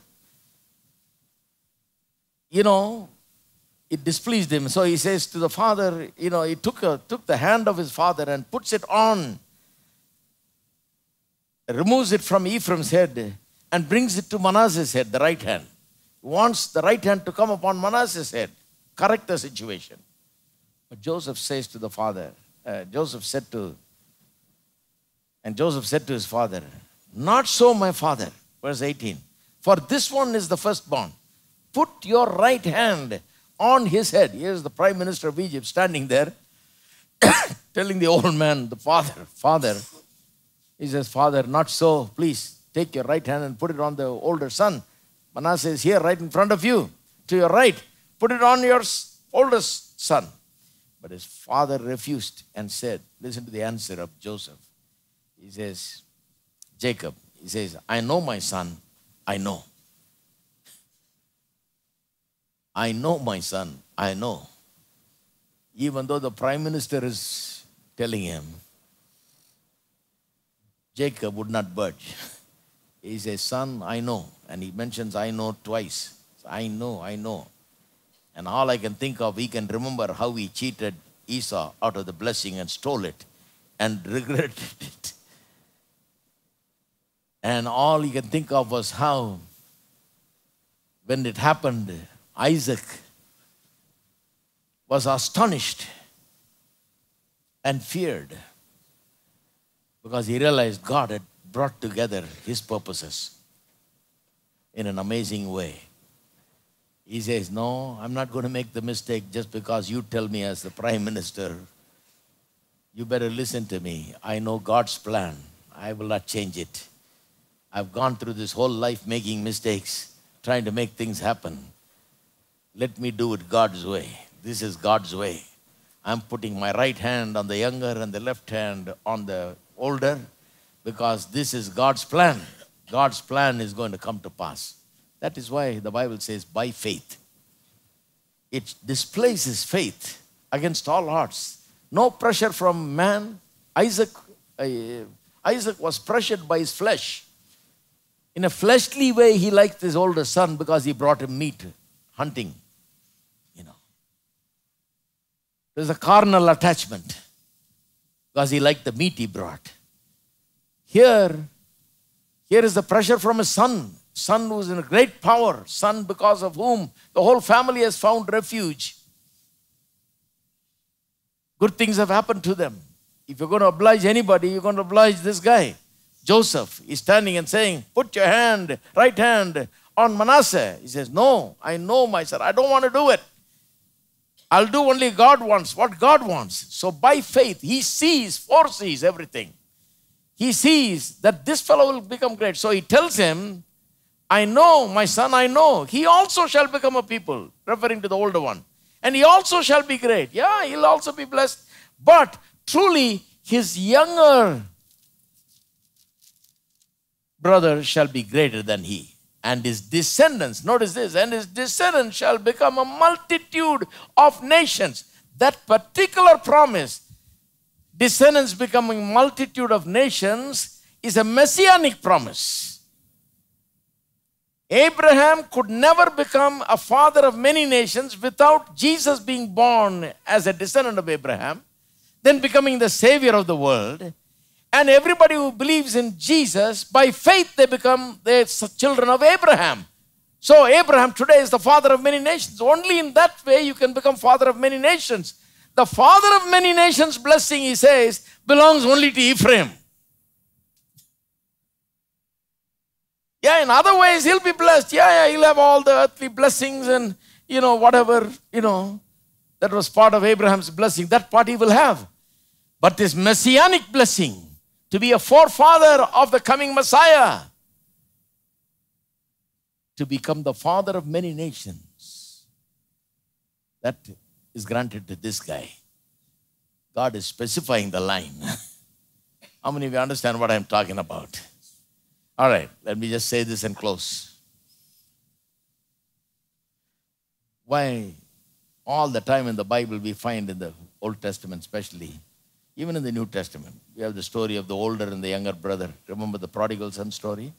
you know," it displeased him. So he says to the father, you know, he took the hand of his father and puts it on, removes it from Ephraim's head and brings it to Manasseh's head, the right hand. He wants the right hand to come upon Manasseh's head. Correct the situation. But Joseph says to the father, Joseph said to his father, "Not so, my father," verse 18, "for this one is the firstborn. Put your right hand on his head." Here's the prime minister of Egypt standing there, telling the old man, the father, he says, "Father, not so, please take your right hand and put it on the older son. Manasseh is here right in front of you, to your right. Put it on your oldest son." But his father refused and said, listen to the answer of Joseph. He says, Jacob, he says, "I know, my son, I know. I know, my son, I know." Even though the prime minister is telling him, Jacob would not budge. He says, "Son, I know." And he mentions "I know" twice. "I know, I know. And all I can think of," he can remember how he cheated Esau out of the blessing and stole it and regretted it. And all he can think of was how, when it happened, Isaac was astonished and feared because he realized God had brought together his purposes in an amazing way. He says, "No, I'm not going to make the mistake just because you tell me as the prime minister. You better listen to me. I know God's plan. I will not change it. I've gone through this whole life making mistakes, trying to make things happen. Let me do it God's way. This is God's way. I'm putting my right hand on the younger and the left hand on the older because this is God's plan. God's plan is going to come to pass." That is why the Bible says by faith. It displaces faith against all odds. No pressure from man. Isaac was pressured by his flesh. In a fleshly way, he liked his older son because he brought him meat, hunting, you know. There's a carnal attachment because he liked the meat he brought. Here is the pressure from his son who's in a great power, son because of whom the whole family has found refuge. Good things have happened to them. If you're going to oblige anybody, you're going to oblige this guy. Joseph is standing and saying, put your hand, right hand on Manasseh. He says, no, I know myself. I don't want to do it. I'll do only God wants, what God wants. So by faith, he sees, foresees everything. He sees that this fellow will become great. So he tells him, I know, my son, I know. He also shall become a people, referring to the older one. And he also shall be great. Yeah, he'll also be blessed. But truly, his younger brother shall be greater than he. And his descendants, notice this, and his descendants shall become a multitude of nations. That particular promise, descendants becoming multitude of nations, is a messianic promise. Abraham could never become a father of many nations without Jesus being born as a descendant of Abraham, then becoming the savior of the world. And everybody who believes in Jesus, by faith they become the children of Abraham. So Abraham today is the father of many nations. Only in that way you can become father of many nations. The father of many nations blessing, he says, belongs only to Ephraim. Yeah, in other ways he'll be blessed. Yeah, he'll have all the earthly blessings and, you know, whatever, you know, that was part of Abraham's blessing. That part he will have. But this messianic blessing, to be a forefather of the coming Messiah, to become the father of many nations, that is granted to this guy. God is specifying the line. How many of you understand what I'm talking about? All right, let me just say this and close. Why all the time in the Bible we find in the Old Testament especially, even in the New Testament, we have the story of the older and the younger brother. Remember the prodigal son story?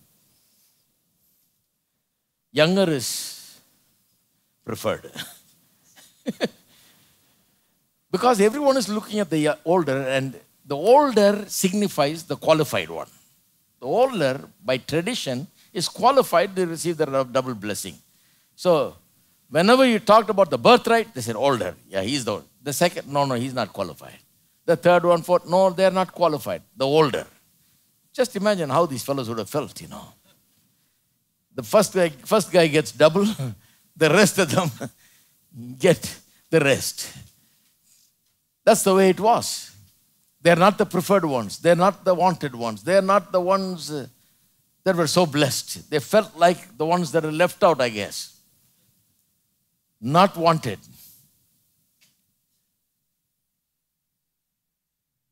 Younger is preferred. Because everyone is looking at the older, and the older signifies the qualified one. The older, by tradition, is qualified to receive the double blessing. So, whenever you talked about the birthright, they said older. Yeah, he's the older. The second, no, he's not qualified. The third one, fourth, no, they're not qualified, the older. Just imagine how these fellows would have felt, you know. The first guy gets double, the rest of them get the rest. That's the way it was. They're not the preferred ones. They're not the wanted ones. They're not the ones that were so blessed. They felt like the ones that are left out, I guess. Not wanted.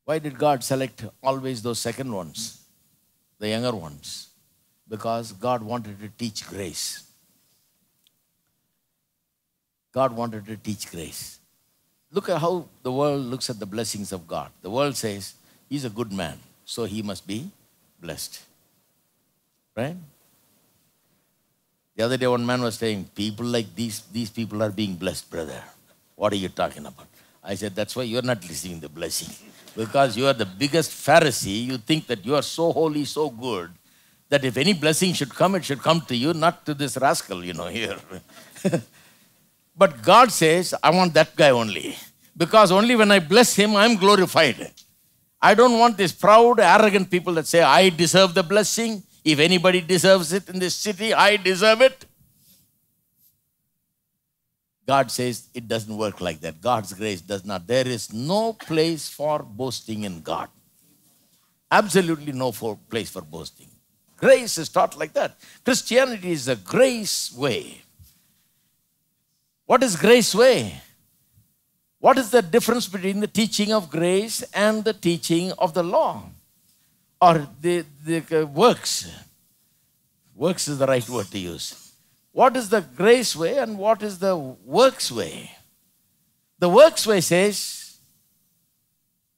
Why did God select always those second ones, the younger ones? Because God wanted to teach grace. God wanted to teach grace. Look at how the world looks at the blessings of God. The world says, he's a good man, so he must be blessed. Right? The other day one man was saying, people like these people are being blessed, brother. What are you talking about? I said, that's why you're not receiving the blessing. Because you are the biggest Pharisee, you think that you are so holy, so good, that if any blessing should come, it should come to you, not to this rascal, you know, here. But God says, I want that guy only. Because only when I bless him, I'm glorified. I don't want these proud, arrogant people that say, I deserve the blessing. If anybody deserves it in this city, I deserve it. God says it doesn't work like that. God's grace does not. There is no place for boasting in God. Absolutely no place for boasting. Grace is taught like that. Christianity is a grace way. What is grace way? What is the difference between the teaching of grace and the teaching of the law? Or the works? Works is the right word to use. What is the grace way and what is the works way? The works way says,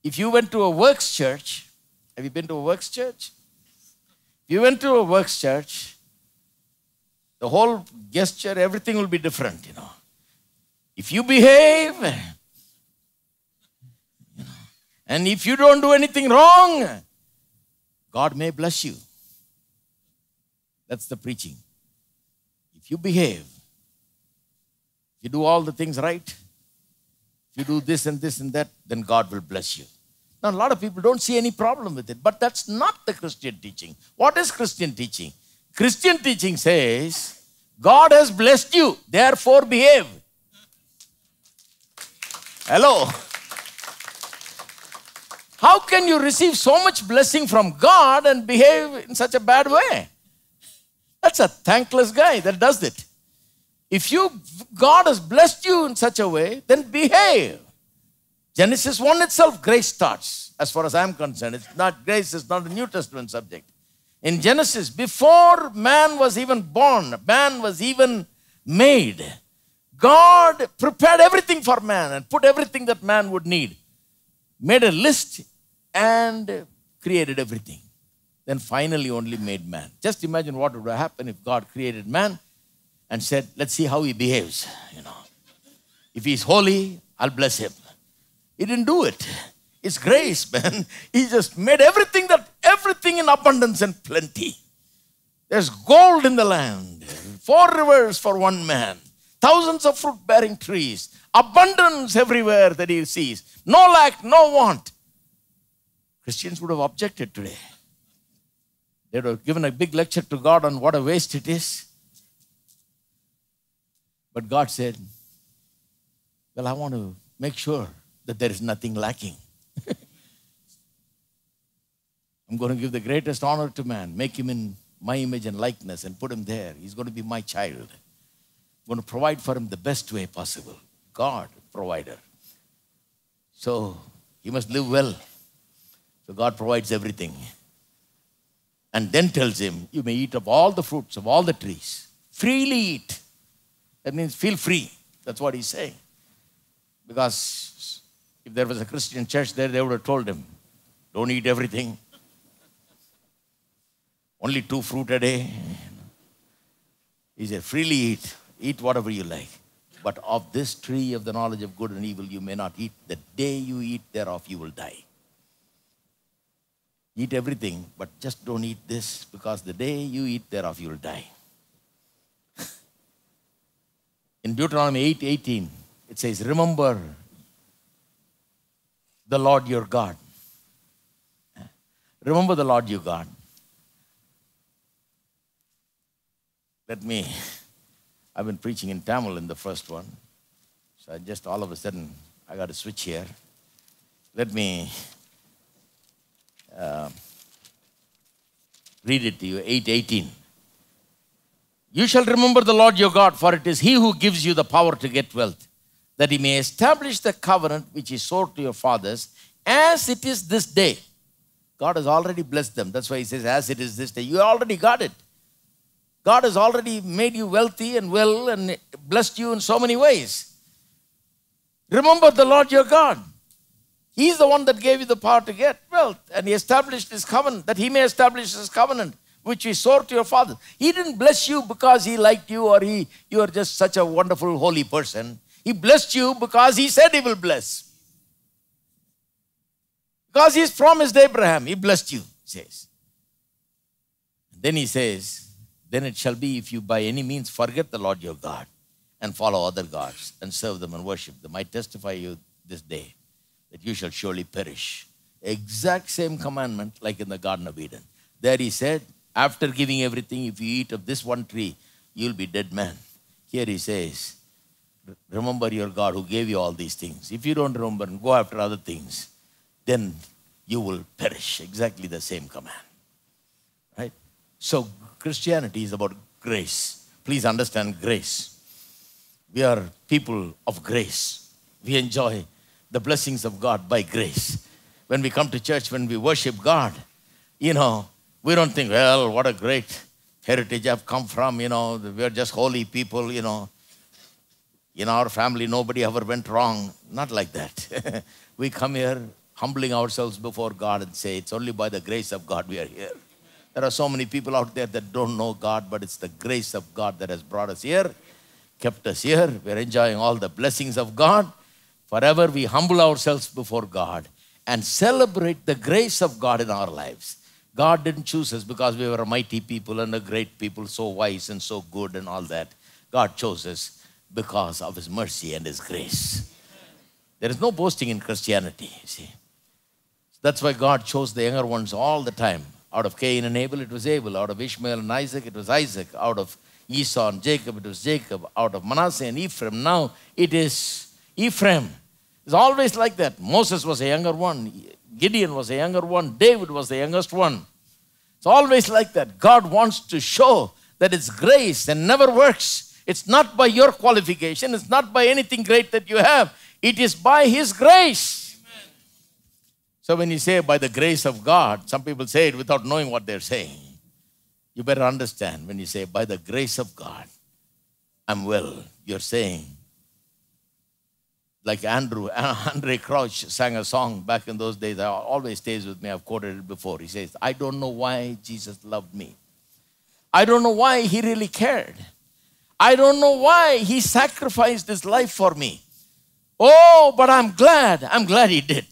if you went to a works church, have you been to a works church? If you went to a works church, the whole gesture, everything will be different, you know. If you behave, you know, and if you don't do anything wrong, God may bless you. That's the preaching. You behave, you do all the things right, you do this and this and that, then God will bless you. Now, a lot of people don't see any problem with it, but that's not the Christian teaching. What is Christian teaching? Christian teaching says, God has blessed you, therefore behave. Hello? How can you receive so much blessing from God and behave in such a bad way? That's a thankless guy that does it. If God has blessed you in such a way, then behave. Genesis 1 itself, grace starts. As far as I'm concerned, grace is not a New Testament subject. In Genesis, before man was even born, man was even made, God prepared everything for man and put everything that man would need. Made a list and created everything. Then finally only made man. Just imagine what would happen if God created man and said, let's see how he behaves, you know. If he's holy, I'll bless him. He didn't do it. It's grace, man. He just made everything in abundance and plenty. There's gold in the land. 4 rivers for one man. Thousands of fruit-bearing trees. Abundance everywhere that he sees. No lack, no want. Christians would have objected today. They would have given a big lecture to God on what a waste it is. But God said, well, I want to make sure that there is nothing lacking. I'm going to give the greatest honor to man, make him in my image and likeness and put him there. He's going to be my child. I'm going to provide for him the best way possible. God, provider. So he must live well. So God provides everything. And then tells him, you may eat of all the fruits of all the trees. Freely eat. That means feel free. That's what he's saying. Because if there was a Christian church there, they would have told him, don't eat everything. Only 2 fruit a day. He said, freely eat. Eat whatever you like. But of this tree of the knowledge of good and evil, you may not eat. The day you eat thereof, you will die. Eat everything, but just don't eat this, because the day you eat thereof, you will die. In Deuteronomy 8:18, it says, remember the Lord your God. Remember the Lord your God. I've been preaching in Tamil in the first one. So I just all of a sudden, I got to switch here. Let me read it to you, 8:18. You shall remember the Lord your God, for it is he who gives you the power to get wealth, that he may establish the covenant which he swore to your fathers, as it is this day. God has already blessed them. That's why he says, as it is this day. You already got it. God has already made you wealthy and well and blessed you in so many ways. Remember the Lord your God. He's the one that gave you the power to get wealth. And he established his covenant, that he may establish his covenant, which he swore to your father. He didn't bless you because he liked you or you are just such a wonderful, holy person. He blessed you because he said he will bless. Because he's promised Abraham, he blessed you, he says. Then he says, then it shall be if you by any means forget the Lord your God and follow other gods and serve them and worship them. I testify you this day that you shall surely perish. Exact same commandment like in the Garden of Eden. There he said, after giving everything, if you eat of this one tree, you'll be dead man. Here he says, remember your God who gave you all these things. If you don't remember and go after other things, then you will perish. Exactly the same command. Right? So Christianity is about grace. Please understand grace. We are people of grace. We enjoy the blessings of God by grace. When we come to church, when we worship God, you know, we don't think, well, what a great heritage I've come from, you know, we're just holy people, you know. In our family, nobody ever went wrong. Not like that. We come here humbling ourselves before God and say, it's only by the grace of God we are here. There are so many people out there that don't know God, but it's the grace of God that has brought us here, kept us here. We're enjoying all the blessings of God. Forever we humble ourselves before God and celebrate the grace of God in our lives. God didn't choose us because we were a mighty people and a great people, so wise and so good and all that. God chose us because of his mercy and his grace. There is no boasting in Christianity, you see. That's why God chose the younger ones all the time. Out of Cain and Abel, it was Abel. Out of Ishmael and Isaac, it was Isaac. Out of Esau and Jacob, it was Jacob. Out of Manasseh and Ephraim, now it is Ephraim. It's always like that. Moses was a younger one. Gideon was a younger one. David was the youngest one. It's always like that. God wants to show that it's grace and never works. It's not by your qualification. It's not by anything great that you have. It is by His grace. Amen. So when you say by the grace of God, some people say it without knowing what they're saying. You better understand when you say by the grace of God, I'm well. You're saying, like Andre Crouch sang a song back in those days. That always stays with me. I've quoted it before. He says, I don't know why Jesus loved me. I don't know why He really cared. I don't know why He sacrificed His life for me. Oh, but I'm glad. I'm glad He did.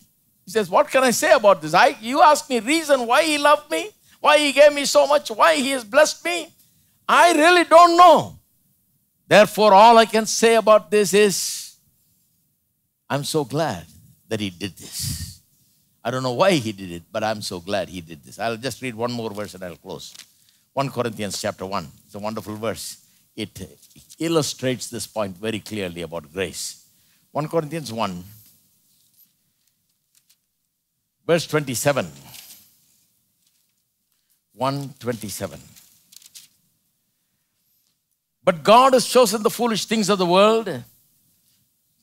He says, what can I say about this? You ask me reason why He loved me, why He gave me so much, why He has blessed me. I really don't know. Therefore, all I can say about this is, I'm so glad that He did this. I don't know why He did it, but I'm so glad He did this. I'll just read one more verse and I'll close. 1 Corinthians chapter 1. It's a wonderful verse. It illustrates this point very clearly about grace. 1 Corinthians 1, verse 27. 1:27. But God has chosen the foolish things of the world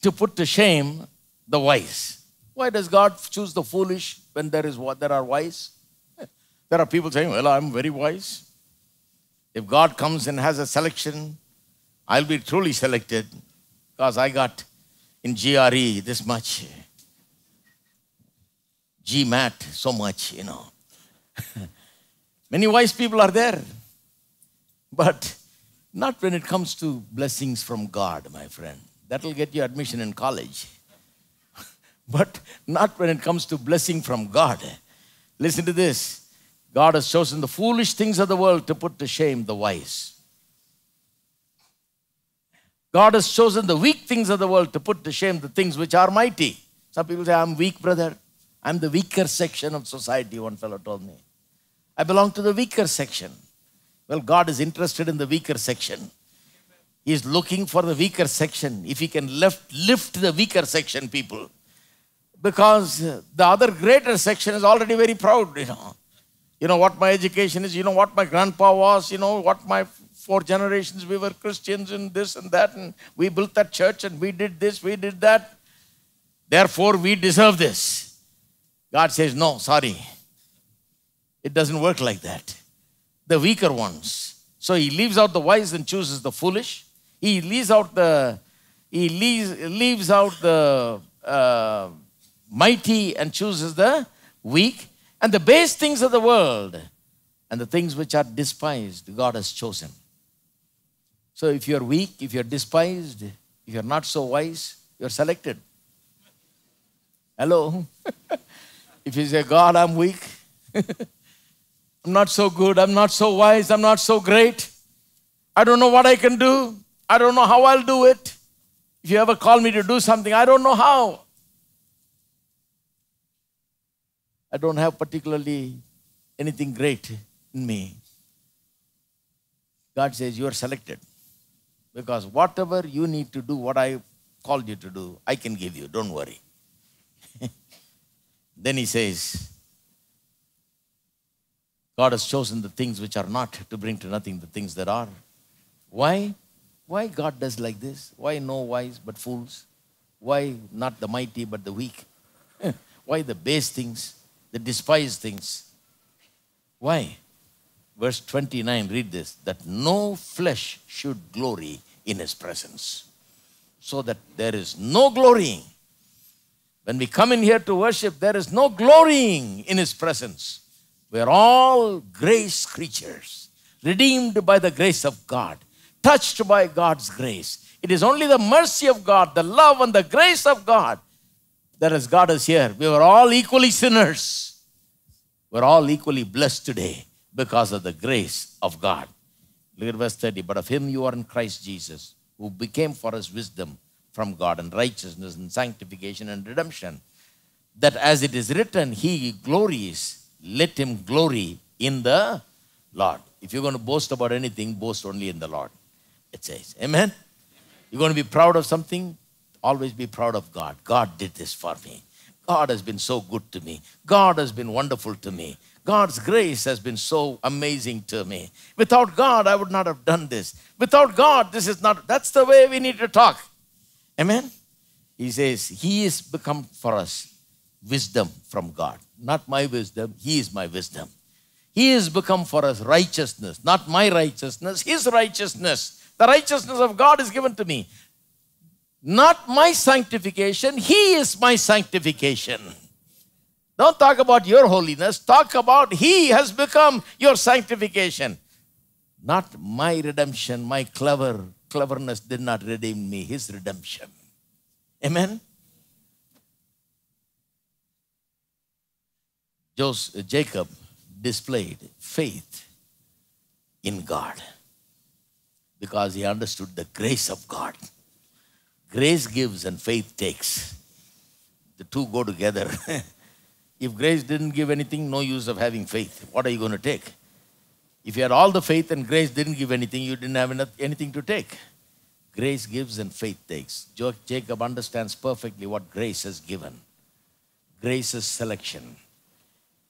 to put to shame the wise. Why does God choose the foolish when there are wise? There are people saying, well, I'm very wise. If God comes and has a selection, I'll be truly selected because I got in GRE this much, GMAT so much, you know. Many wise people are there, but not when it comes to blessings from God, my friend. That'll get you admission in college, but not when it comes to blessing from God. Listen to this. God has chosen the foolish things of the world to put to shame the wise. God has chosen the weak things of the world to put to shame the things which are mighty. Some people say, I'm weak, brother. I'm the weaker section of society, one fellow told me. I belong to the weaker section. Well, God is interested in the weaker section. He is looking for the weaker section. If He can lift the weaker section, people. Because the other greater section is already very proud, you know. You know what my education is, you know what my grandpa was, you know what my 4 generations, we were Christians and this and that, and we built that church and we did this, we did that. Therefore, we deserve this. God says, no, sorry. It doesn't work like that. The weaker ones. So He leaves out the wise and chooses the foolish. He leaves out the, mighty and chooses the weak. And the base things of the world and the things which are despised, God has chosen. So if you're weak, if you're despised, if you're not so wise, you're selected. Hello? If you say, God, I'm weak. I'm not so good. I'm not so wise. I'm not so great. I don't know what I can do. I don't know how I'll do it. If you ever call me to do something, I don't know how. I don't have particularly anything great in me. God says, you are selected. Because whatever you need to do, what I called you to do, I can give you. Don't worry. Then He says, God has chosen the things which are not to bring to nothing the things that are. Why? Why God does like this? Why no wise but fools? Why not the mighty but the weak? Why the base things? The despised things. Why? Verse 29, read this. That no flesh should glory in His presence. So that there is no glorying. When we come in here to worship, there is no glorying in His presence. We are all grace creatures, redeemed by the grace of God, touched by God's grace. It is only the mercy of God, the love and the grace of God that has got us here. We were all equally sinners. We're all equally blessed today because of the grace of God. Look at verse 30. But of Him you are in Christ Jesus, who became for us wisdom from God and righteousness and sanctification and redemption, that as it is written, he glories, let him glory in the Lord. If you're going to boast about anything, boast only in the Lord, it says. Amen? You're going to be proud of something? Always be proud of God. God did this for me. God has been so good to me. God has been wonderful to me. God's grace has been so amazing to me. Without God, I would not have done this. Without God, this is not. That's the way we need to talk. Amen? He says, he has become for us wisdom from God. Not my wisdom. He is my wisdom. He has become for us righteousness. Not my righteousness. His righteousness. The righteousness of God is given to me. Not my sanctification, he is my sanctification. Don't talk about your holiness, talk about he has become your sanctification. Not my redemption, my cleverness did not redeem me, his redemption. Amen? Jacob displayed faith in God because he understood the grace of God. Grace gives and faith takes. The two go together. If grace didn't give anything, no use of having faith. What are you going to take? If you had all the faith and grace didn't give anything, you didn't have anything to take. Grace gives and faith takes. Jacob understands perfectly what grace has given. Grace is selection.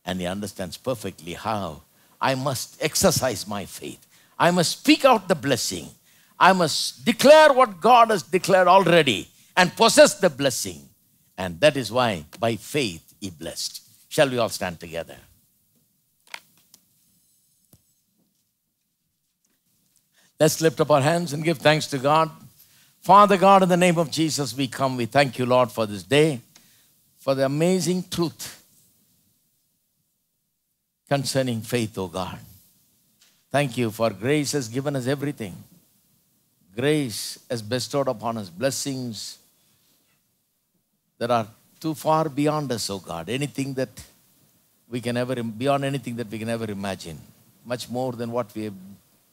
And he understands perfectly how I must exercise my faith. I must speak out the blessing. I must declare what God has declared already and possess the blessing. And that is why by faith he blessed. Shall we all stand together? Let's lift up our hands and give thanks to God. Father God, in the name of Jesus, we come. We thank you, Lord, for this day, for the amazing truth concerning faith, O God. Thank you for grace has given us everything. Grace has bestowed upon us blessings that are too far beyond us, O God. Beyond anything that we can ever imagine. Much more than what we have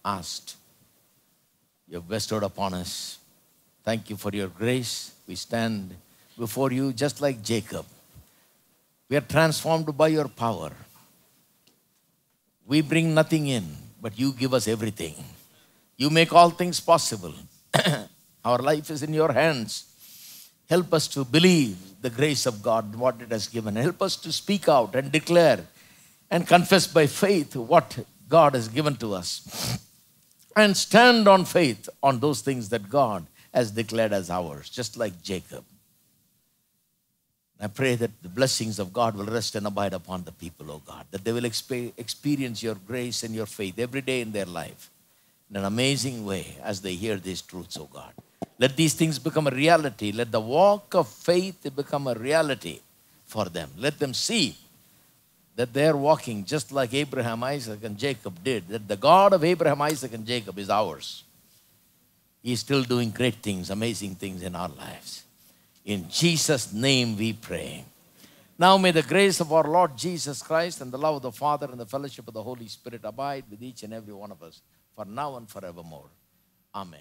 asked. You have bestowed upon us. Thank you for your grace. We stand before you just like Jacob. We are transformed by your power. We bring nothing in, but you give us everything. You make all things possible. Our life is in your hands. Help us to believe the grace of God, what it has given. Help us to speak out and declare and confess by faith what God has given to us. And stand on faith on those things that God has declared as ours, just like Jacob. I pray that the blessings of God will rest and abide upon the people, O God, that they will experience your grace and your faith every day in their life. In an amazing way as they hear these truths, O God. Let these things become a reality. Let the walk of faith become a reality for them. Let them see that they're walking just like Abraham, Isaac, and Jacob did. That the God of Abraham, Isaac, and Jacob is ours. He's still doing great things, amazing things in our lives. In Jesus' name we pray. Now may the grace of our Lord Jesus Christ and the love of the Father and the fellowship of the Holy Spirit abide with each and every one of us. For now and forevermore. Amen.